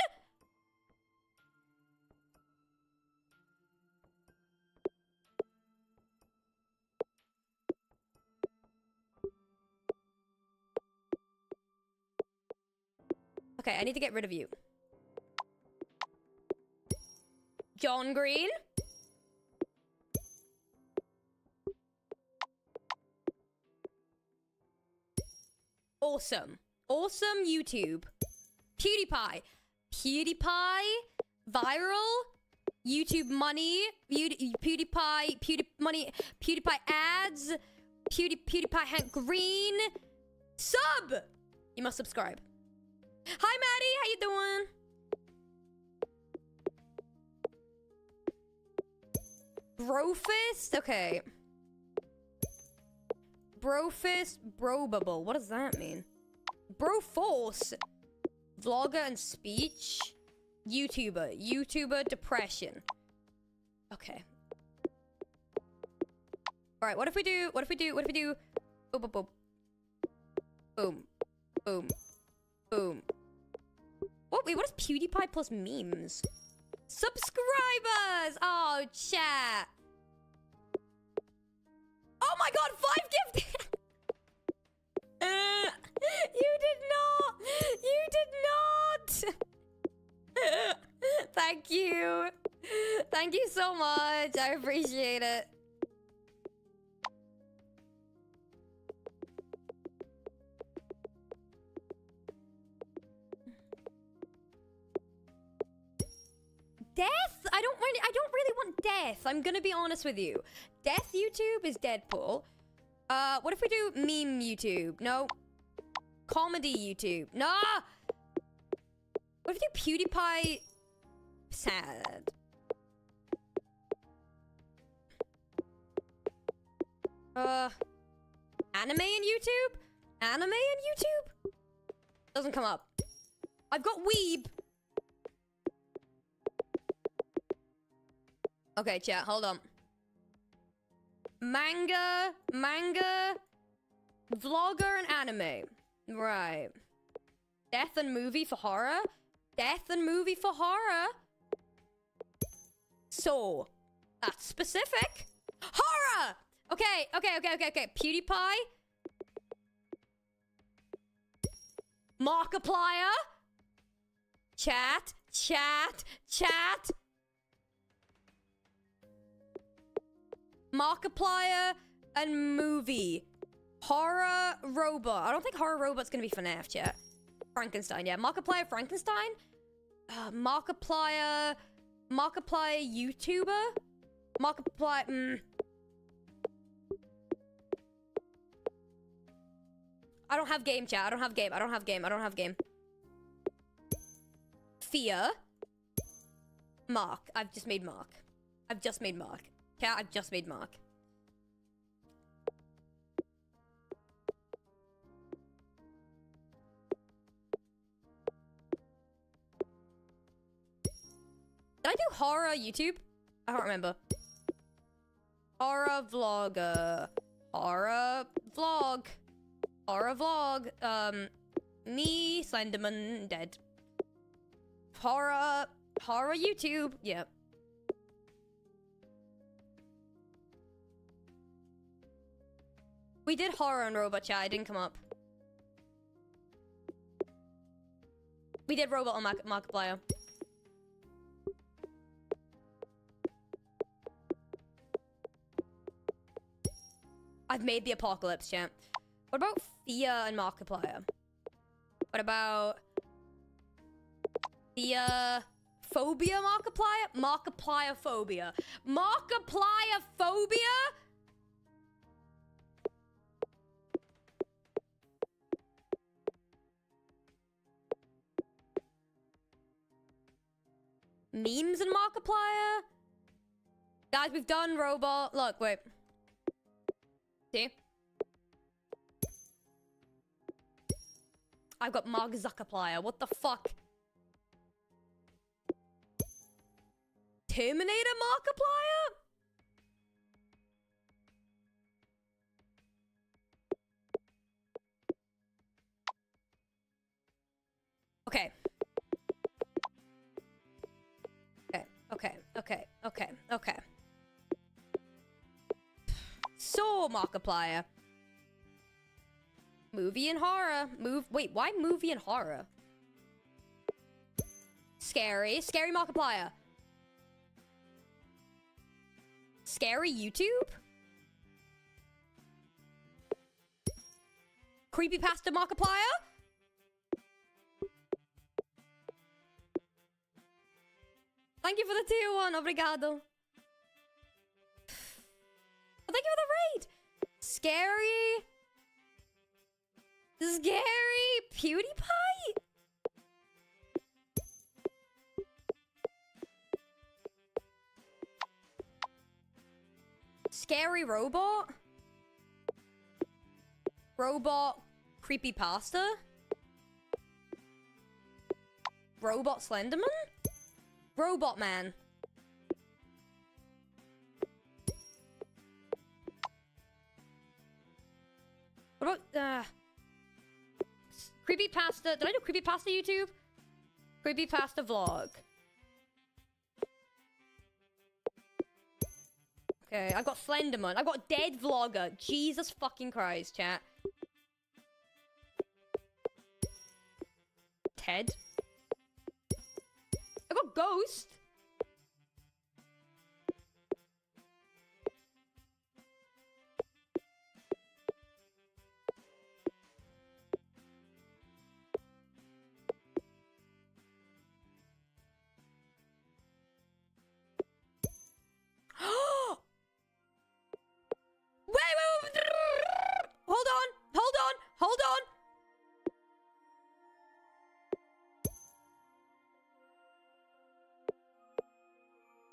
Okay, I need to get rid of you. John Green? awesome. Awesome YouTube. PewDiePie. PewDiePie. Viral. YouTube money. Pewdie PewDiePie. Pewdie money. PewDiePie ads. Pewdie PewDiePie Hank Green. Sub! You must subscribe. Hi, Maddie. How you doing? Brofist? Okay. Brofist, Brobable. What does that mean? Broforce. Vlogger and speech. YouTuber. YouTuber depression. Okay. Alright, what if we do? What if we do? What if we do? Boom, boom, boom. Boom. Boom. Boom. What? Wait, what is PewDiePie plus memes? Subscribers! Oh, chat. Oh my god, five gifted! uh, you did not! You did not! Thank you. Thank you so much. I appreciate it. Death? I don't really, I don't really want death. I'm gonna be honest with you. Death YouTube is Deadpool. Uh, what if we do meme YouTube? No. Comedy YouTube. Nah. What if we do PewDiePie? Sad. Uh, anime and YouTube? Anime and YouTube? Doesn't come up. I've got Weeb. Okay, chat, hold on. Manga, manga, vlogger, and anime. Right. Death and movie for horror. Death and movie for horror. So, that's specific. Horror! Okay, okay, okay, okay, okay. PewDiePie. Markiplier. Chat, chat, chat. Markiplier and movie. Horror robot. I don't think horror robot's gonna be F NAF yet. Frankenstein, yeah. Markiplier, Frankenstein? Uh, Markiplier... Markiplier YouTuber? Markiplier... Mm. I don't have game, chat. I don't have game. I don't have game. I don't have game. Fear. Mark. I've just made Mark. I've just made Mark. Yeah, I've just made Mark. Did I do horror YouTube? I can't remember. Horror vlogger. Horror vlog. Horror vlog. Um, me, Slenderman, dead. Horror. Horror YouTube. Yep. We did horror and robot chat. I didn't come up. We did robot on Mark Markiplier. I've made the apocalypse, champ. What about Thea and Markiplier? What about Thea phobia Markiplier? Markiplier phobia. Markiplier phobia? Memes and Markiplier? Guys, we've done robot. Look, wait. See? I've got Mark Zuckerplier. What the fuck? Terminator Markiplier? Okay. Okay, okay, okay, okay. So, Markiplier. Movie and horror. Move. Wait, why movie and horror? Scary. Scary Markiplier. Scary YouTube? Creepypasta Markiplier? Thank you for the tier one, obrigado. Oh, thank you for the raid. Scary. Scary PewDiePie? Scary robot? Robot creepypasta? Robot Slenderman? Robot man. What about uh creepypasta? Did I do creepypasta YouTube? Creepypasta vlog. Okay, I've got Slenderman. I've got dead vlogger. Jesus fucking Christ, chat. Ted. I've got ghost.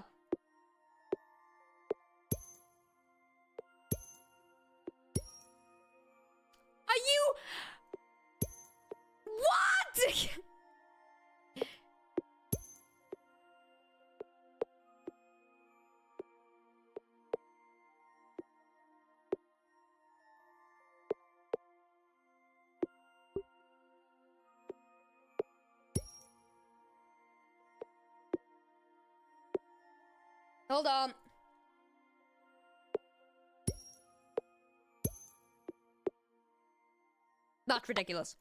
Are you... What? Hold on. That's ridiculous.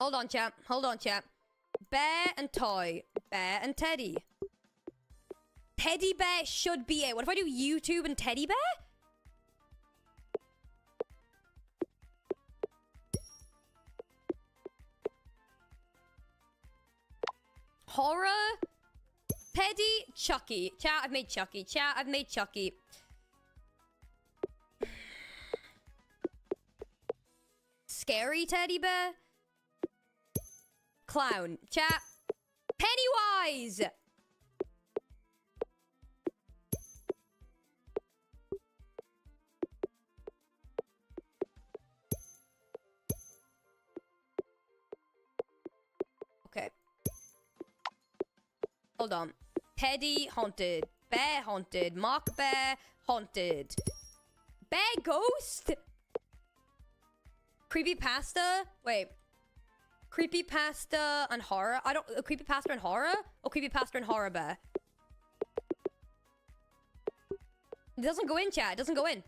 Hold on, champ. Hold on, champ. Bear and toy. Bear and teddy. Teddy bear should be it. What if I do YouTube and teddy bear? Horror? Teddy, Chucky. Chat, I've made Chucky. Chat, I've made Chucky. Scary teddy bear. Clown. Chat. Pennywise! Okay. Hold on. Teddy haunted, bear haunted, Mark bear haunted, bear ghost, creepypasta. Wait, creepypasta and horror. I don't uh, creepypasta and horror or creepypasta and horror bear. It doesn't go in, chat. It doesn't go in.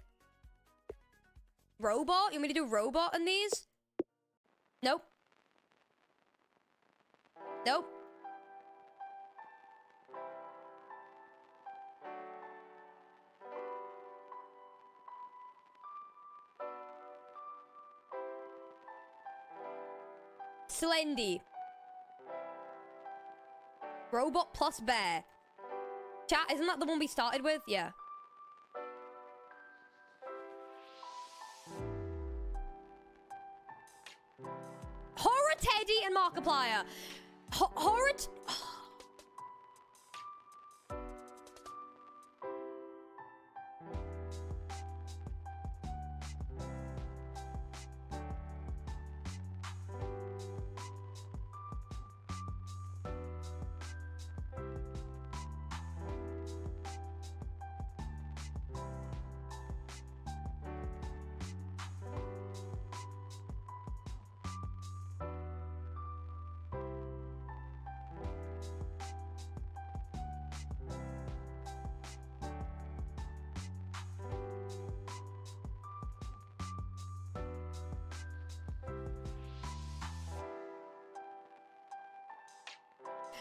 Robot. You want me to do robot in these? Nope. Nope. Slendy. Robot plus bear. Chat, isn't that the one we started with? Yeah. Horror Teddy and Markiplier. Ho- horror... T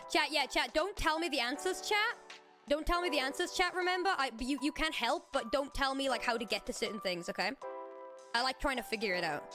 Chat, yeah, chat. Don't tell me the answers, chat. Don't tell me the answers, chat, remember? I, you, you can help, but don't tell me, like, how to get to certain things, okay? I like trying to figure it out.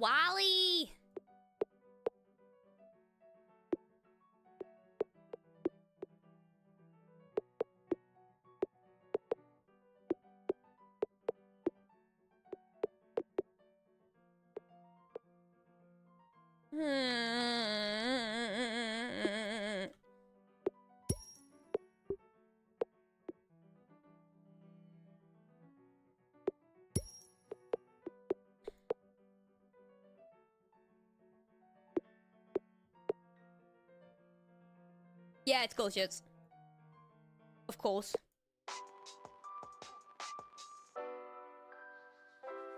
Wally! Yeah, it's cool shits. Of course.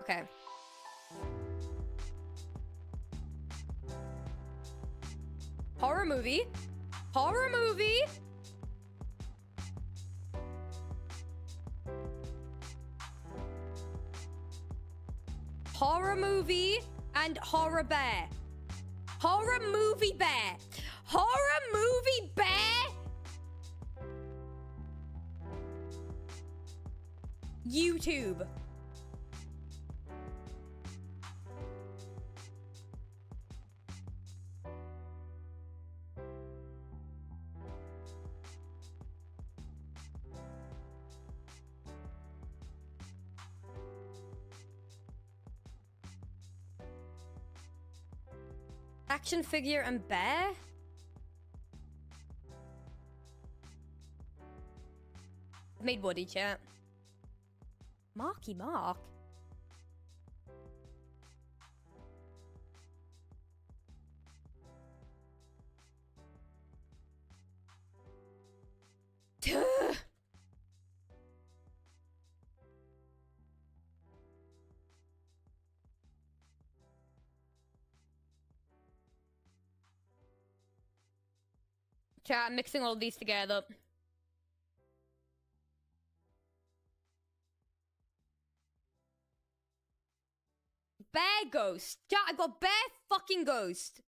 Okay. Horror movie? Horror movie? Horror movie and horror bear. Horror movie bear. Horror movie bear? YouTube. Action figure and bear? Made Woody, chat. Marky Mark. Duh. Chat, I'm mixing all these together. Bear ghost. Yeah, I got bear fucking ghost.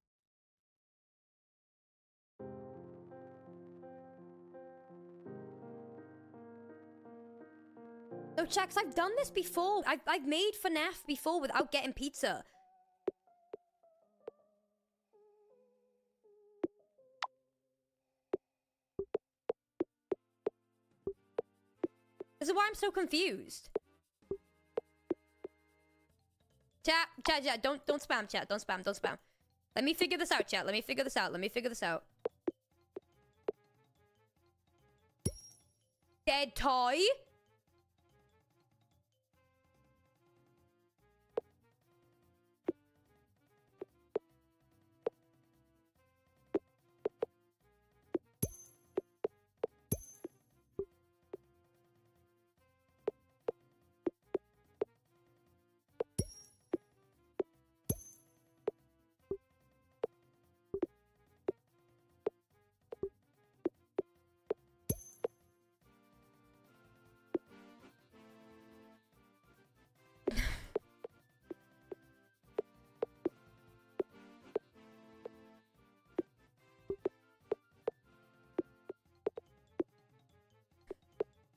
No, Chax, I've done this before. I've, I've made FNAF before without getting pizza. This is why I'm so confused. Chat, chat, chat, don't, don't spam, chat, don't spam, don't spam. Let me figure this out, chat, let me figure this out, let me figure this out. Dead toy?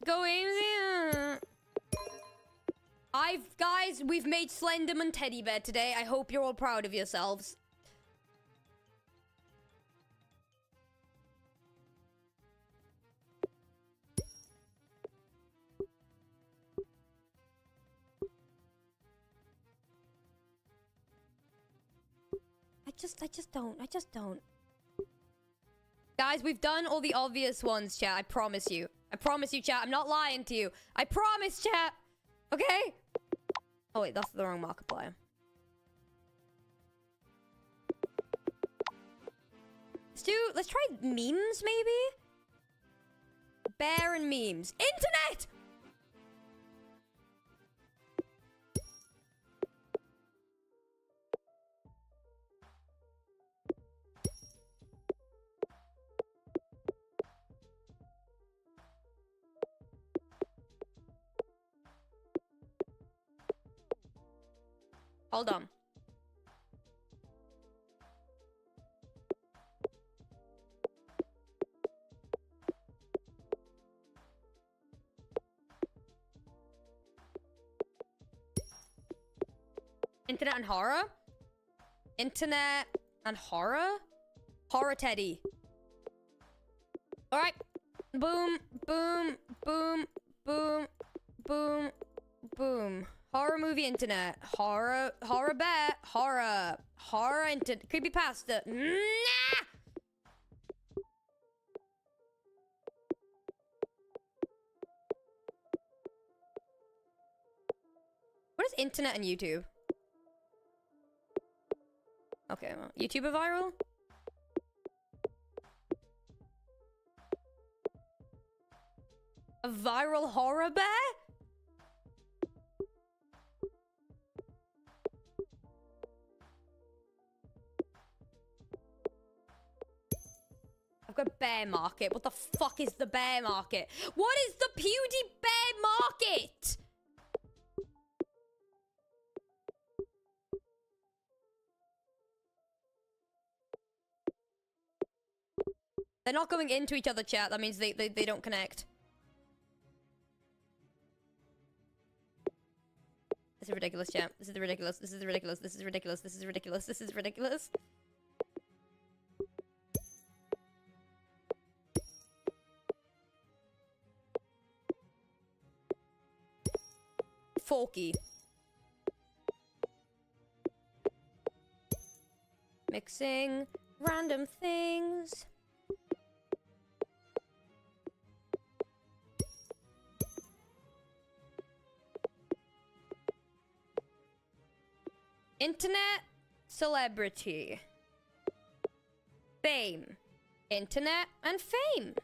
Go in. I've guys, we've made Slenderman teddy bear today. I hope you're all proud of yourselves. I just, I just don't. I just don't. Guys, we've done all the obvious ones, chat. I promise you. I I promise you, chat. I'm not lying to you. I promise, chat. Okay? Oh, wait. That's the wrong Markiplier. Let's do... Let's try memes, maybe? Bear and memes. Internet! Hold on. Internet and horror? Internet and horror? Horror Teddy. Alright. Boom, boom, boom, boom, boom, boom. Horror movie internet. Horror, horror bear. Horror. Horror internet. Creepypasta. Nah! What is internet and YouTube? Okay, well, YouTuber viral? A viral horror bear? A bear market. What the fuck is the bear market? What is the PewDiePie market? They're not going into each other, chat. That means they, they, they don't connect. This is ridiculous, chat. This is ridiculous. This is ridiculous. This is ridiculous. This is ridiculous. This is ridiculous. Forky. Mixing random things. Internet celebrity. Fame. Internet and fame.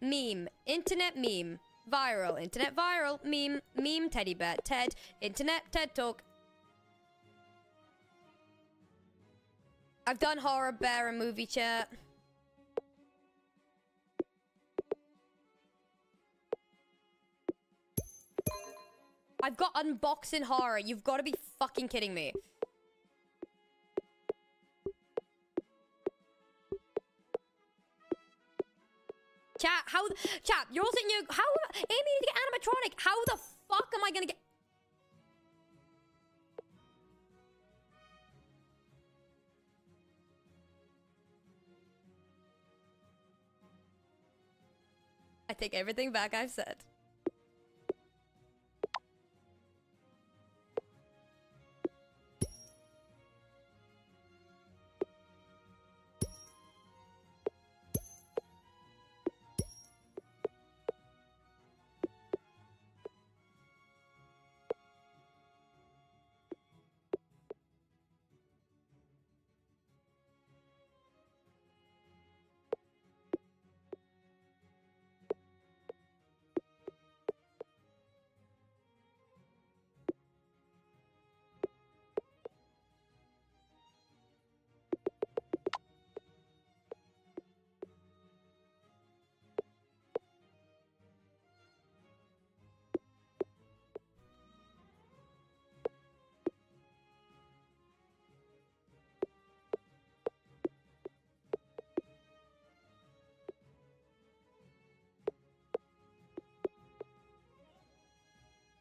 Meme. Internet meme. Viral, internet viral, meme, meme teddy bear, Ted, internet, TED talk. I've done horror bear and movie chat. I've got unboxing horror. You've got to be fucking kidding me. Chat, how... Chat, you're all sitting here... How... Amy, you need to get animatronic. How the fuck am I gonna get... I take everything back I've said.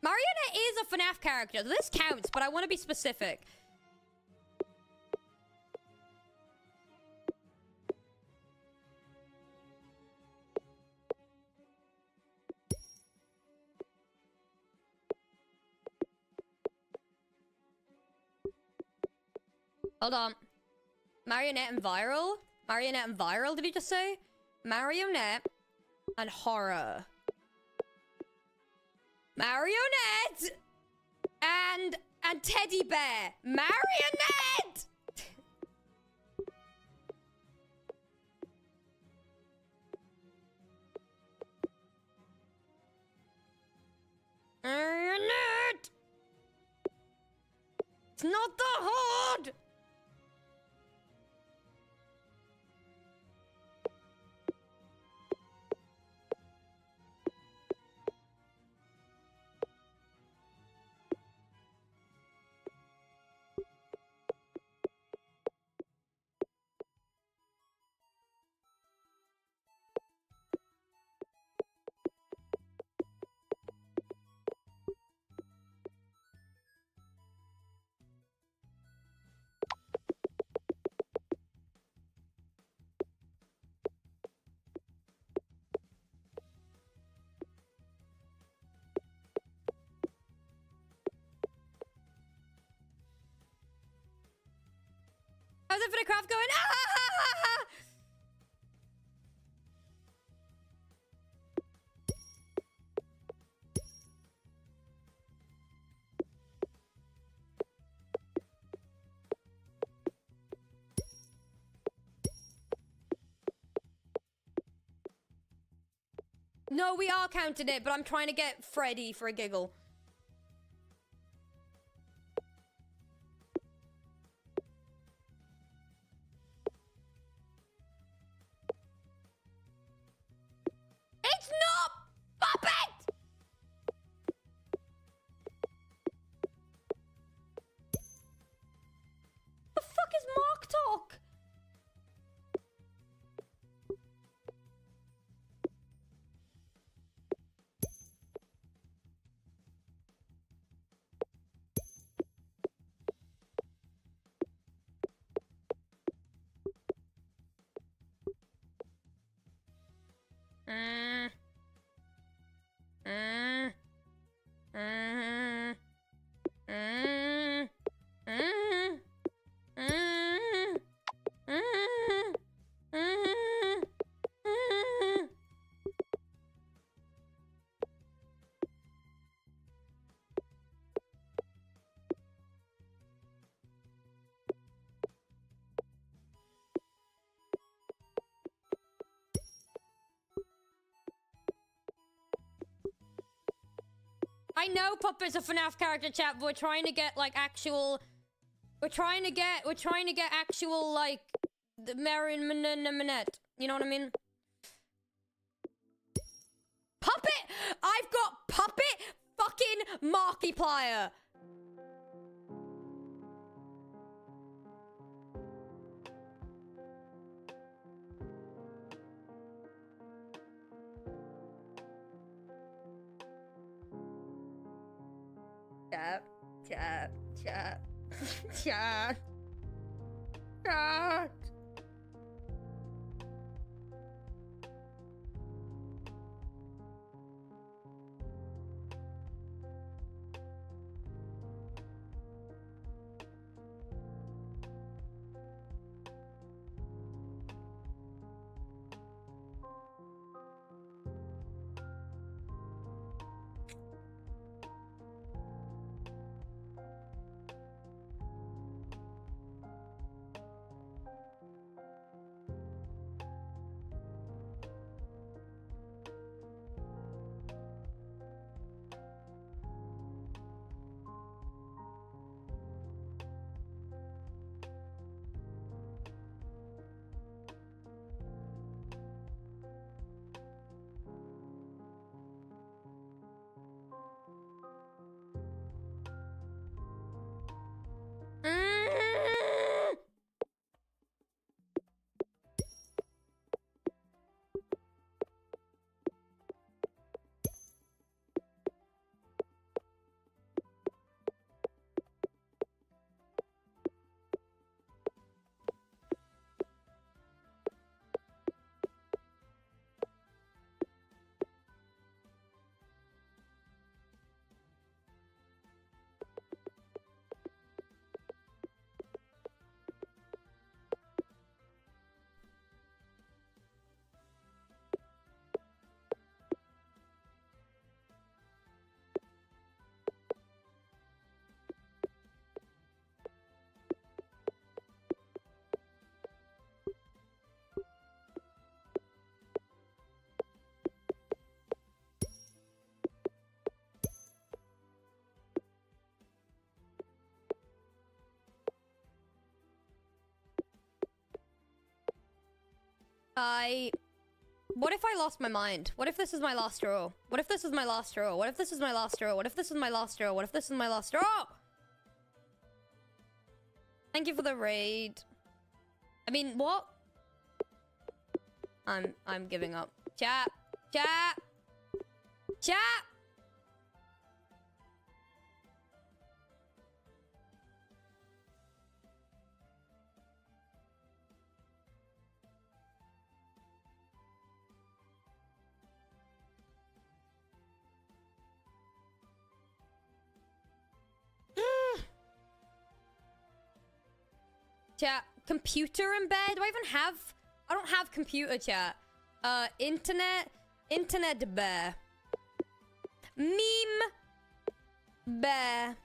Mariana is a FNAF character. This counts, but I want to be specific. Hold on. Marionette and viral? Marionette and viral, did you just say? Marionette and horror. Marionette and and teddy bear. Marionette. Marionette. It's not the horde. How's Infinite Craft going? Ah, ha, ha, ha, ha. No, we are counting it, but I'm trying to get Freddy for a giggle. I know Puppet's a FNAF character, chat, but we're trying to get, like, actual... We're trying to get... We're trying to get actual, like... The Marion Minette. You know what I mean? Puppet! I've got Puppet fucking Markiplier! Chap, chap, chap, chap, chap. I... What if I lost my mind? What if this is my last straw? What if this is my last straw? What if this is my last straw? What if this is my last straw? What if this is my last straw? Thank you for the raid. I mean, what? I'm... I'm giving up. Chat! Chat! Chat! Chat. Computer in bed? Do I even have... I don't have computer, chat. Uh, internet... Internet bear. Meme... Bear.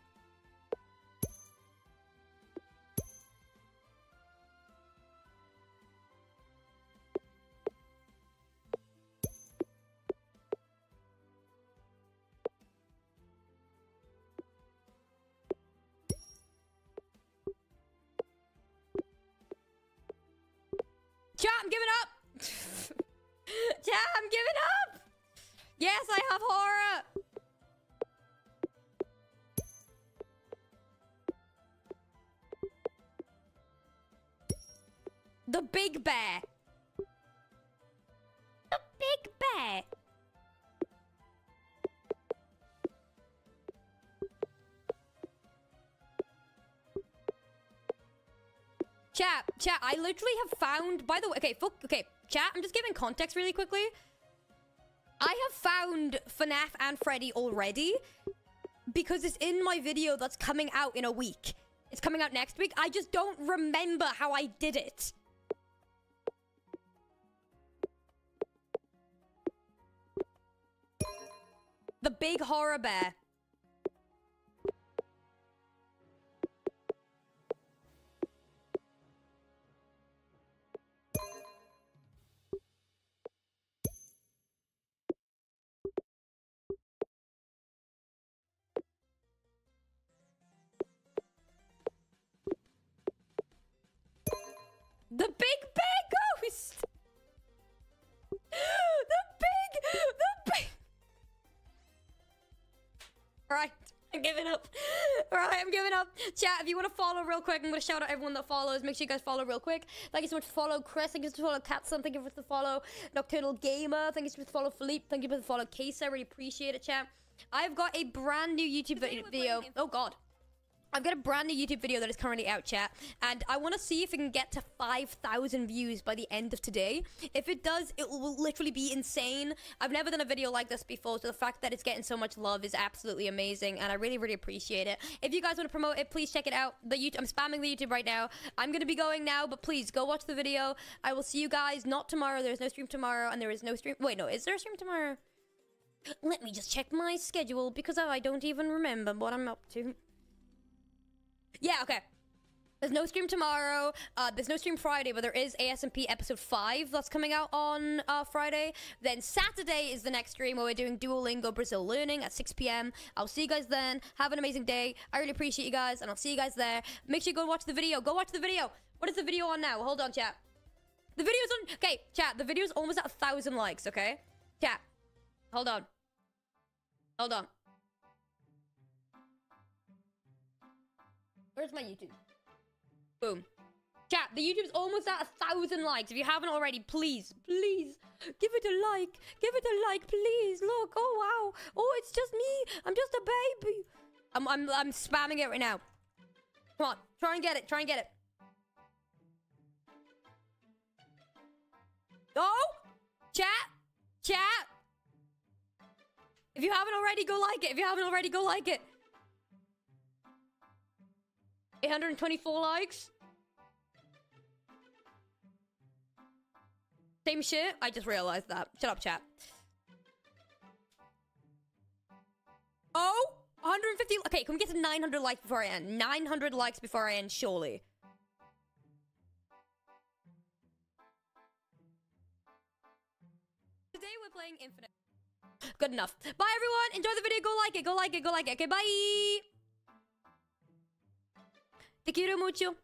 Chat, I'm giving up! Chat, I'm giving up! Yes, I have horror! The big bear! The big bear! Chat, chat, I literally have found, by the way, okay, fuck, okay, chat, I'm just giving context really quickly. I have found FNAF and Freddy already because it's in my video that's coming out in a week. It's coming out next week. I just don't remember how I did it. The big horror bear. The big bear ghost! The big... The big... Alright, I'm giving up. Alright, I'm giving up. Chat, if you want to follow real quick, I'm going to shout out everyone that follows. Make sure you guys follow real quick. Thank you so much for follow Chris. Thank you so much for follow Catson. Thank you for the follow Nocturnal Gamer. Thank you so much for follow Philippe. Thank you for the follow Case. I really appreciate it, chat. I've got a brand new YouTube video. Oh, God. I've got a brand new YouTube video that is currently out, chat, and I want to see if it can get to five thousand views by the end of today. If it does, it will literally be insane. I've never done a video like this before, so the fact that it's getting so much love is absolutely amazing, and I really, really appreciate it. If you guys want to promote it, please check it out. The YouTube, I'm spamming the YouTube right now. I'm going to be going now, but please go watch the video. I will see you guys not tomorrow. There is no stream tomorrow, and there is no stream. Wait, no, is there a stream tomorrow? Let me just check my schedule, because I don't even remember what I'm up to. Yeah, okay. There's no stream tomorrow. Uh, there's no stream Friday, but there is A S M P episode five that's coming out on uh, Friday. Then Saturday is the next stream where we're doing Duolingo Brazil Learning at six p m I'll see you guys then. Have an amazing day. I really appreciate you guys, and I'll see you guys there. Make sure you go watch the video. Go watch the video. What is the video on now? Hold on, chat. The video's on... Okay, chat. The video's almost at one thousand likes, okay? Chat. Hold on. Hold on. Where's my YouTube? Boom. Chat, the YouTube's almost at a thousand likes. If you haven't already, please, please, give it a like. Give it a like, please. Look, oh, wow. Oh, it's just me. I'm just a baby. I'm, I'm, I'm spamming it right now. Come on, try and get it. Try and get it. Oh, chat, chat. If you haven't already, go like it. If you haven't already, go like it. eight hundred twenty-four likes. Same shit. I just realized that. Shut up, chat. Oh, one hundred fifty. Okay, can we get to nine hundred likes before I end? nine hundred likes before I end, surely. Today we're playing Infinite. Good enough. Bye, everyone. Enjoy the video. Go like it. Go like it. Go like it. Okay, bye. Te quiero mucho.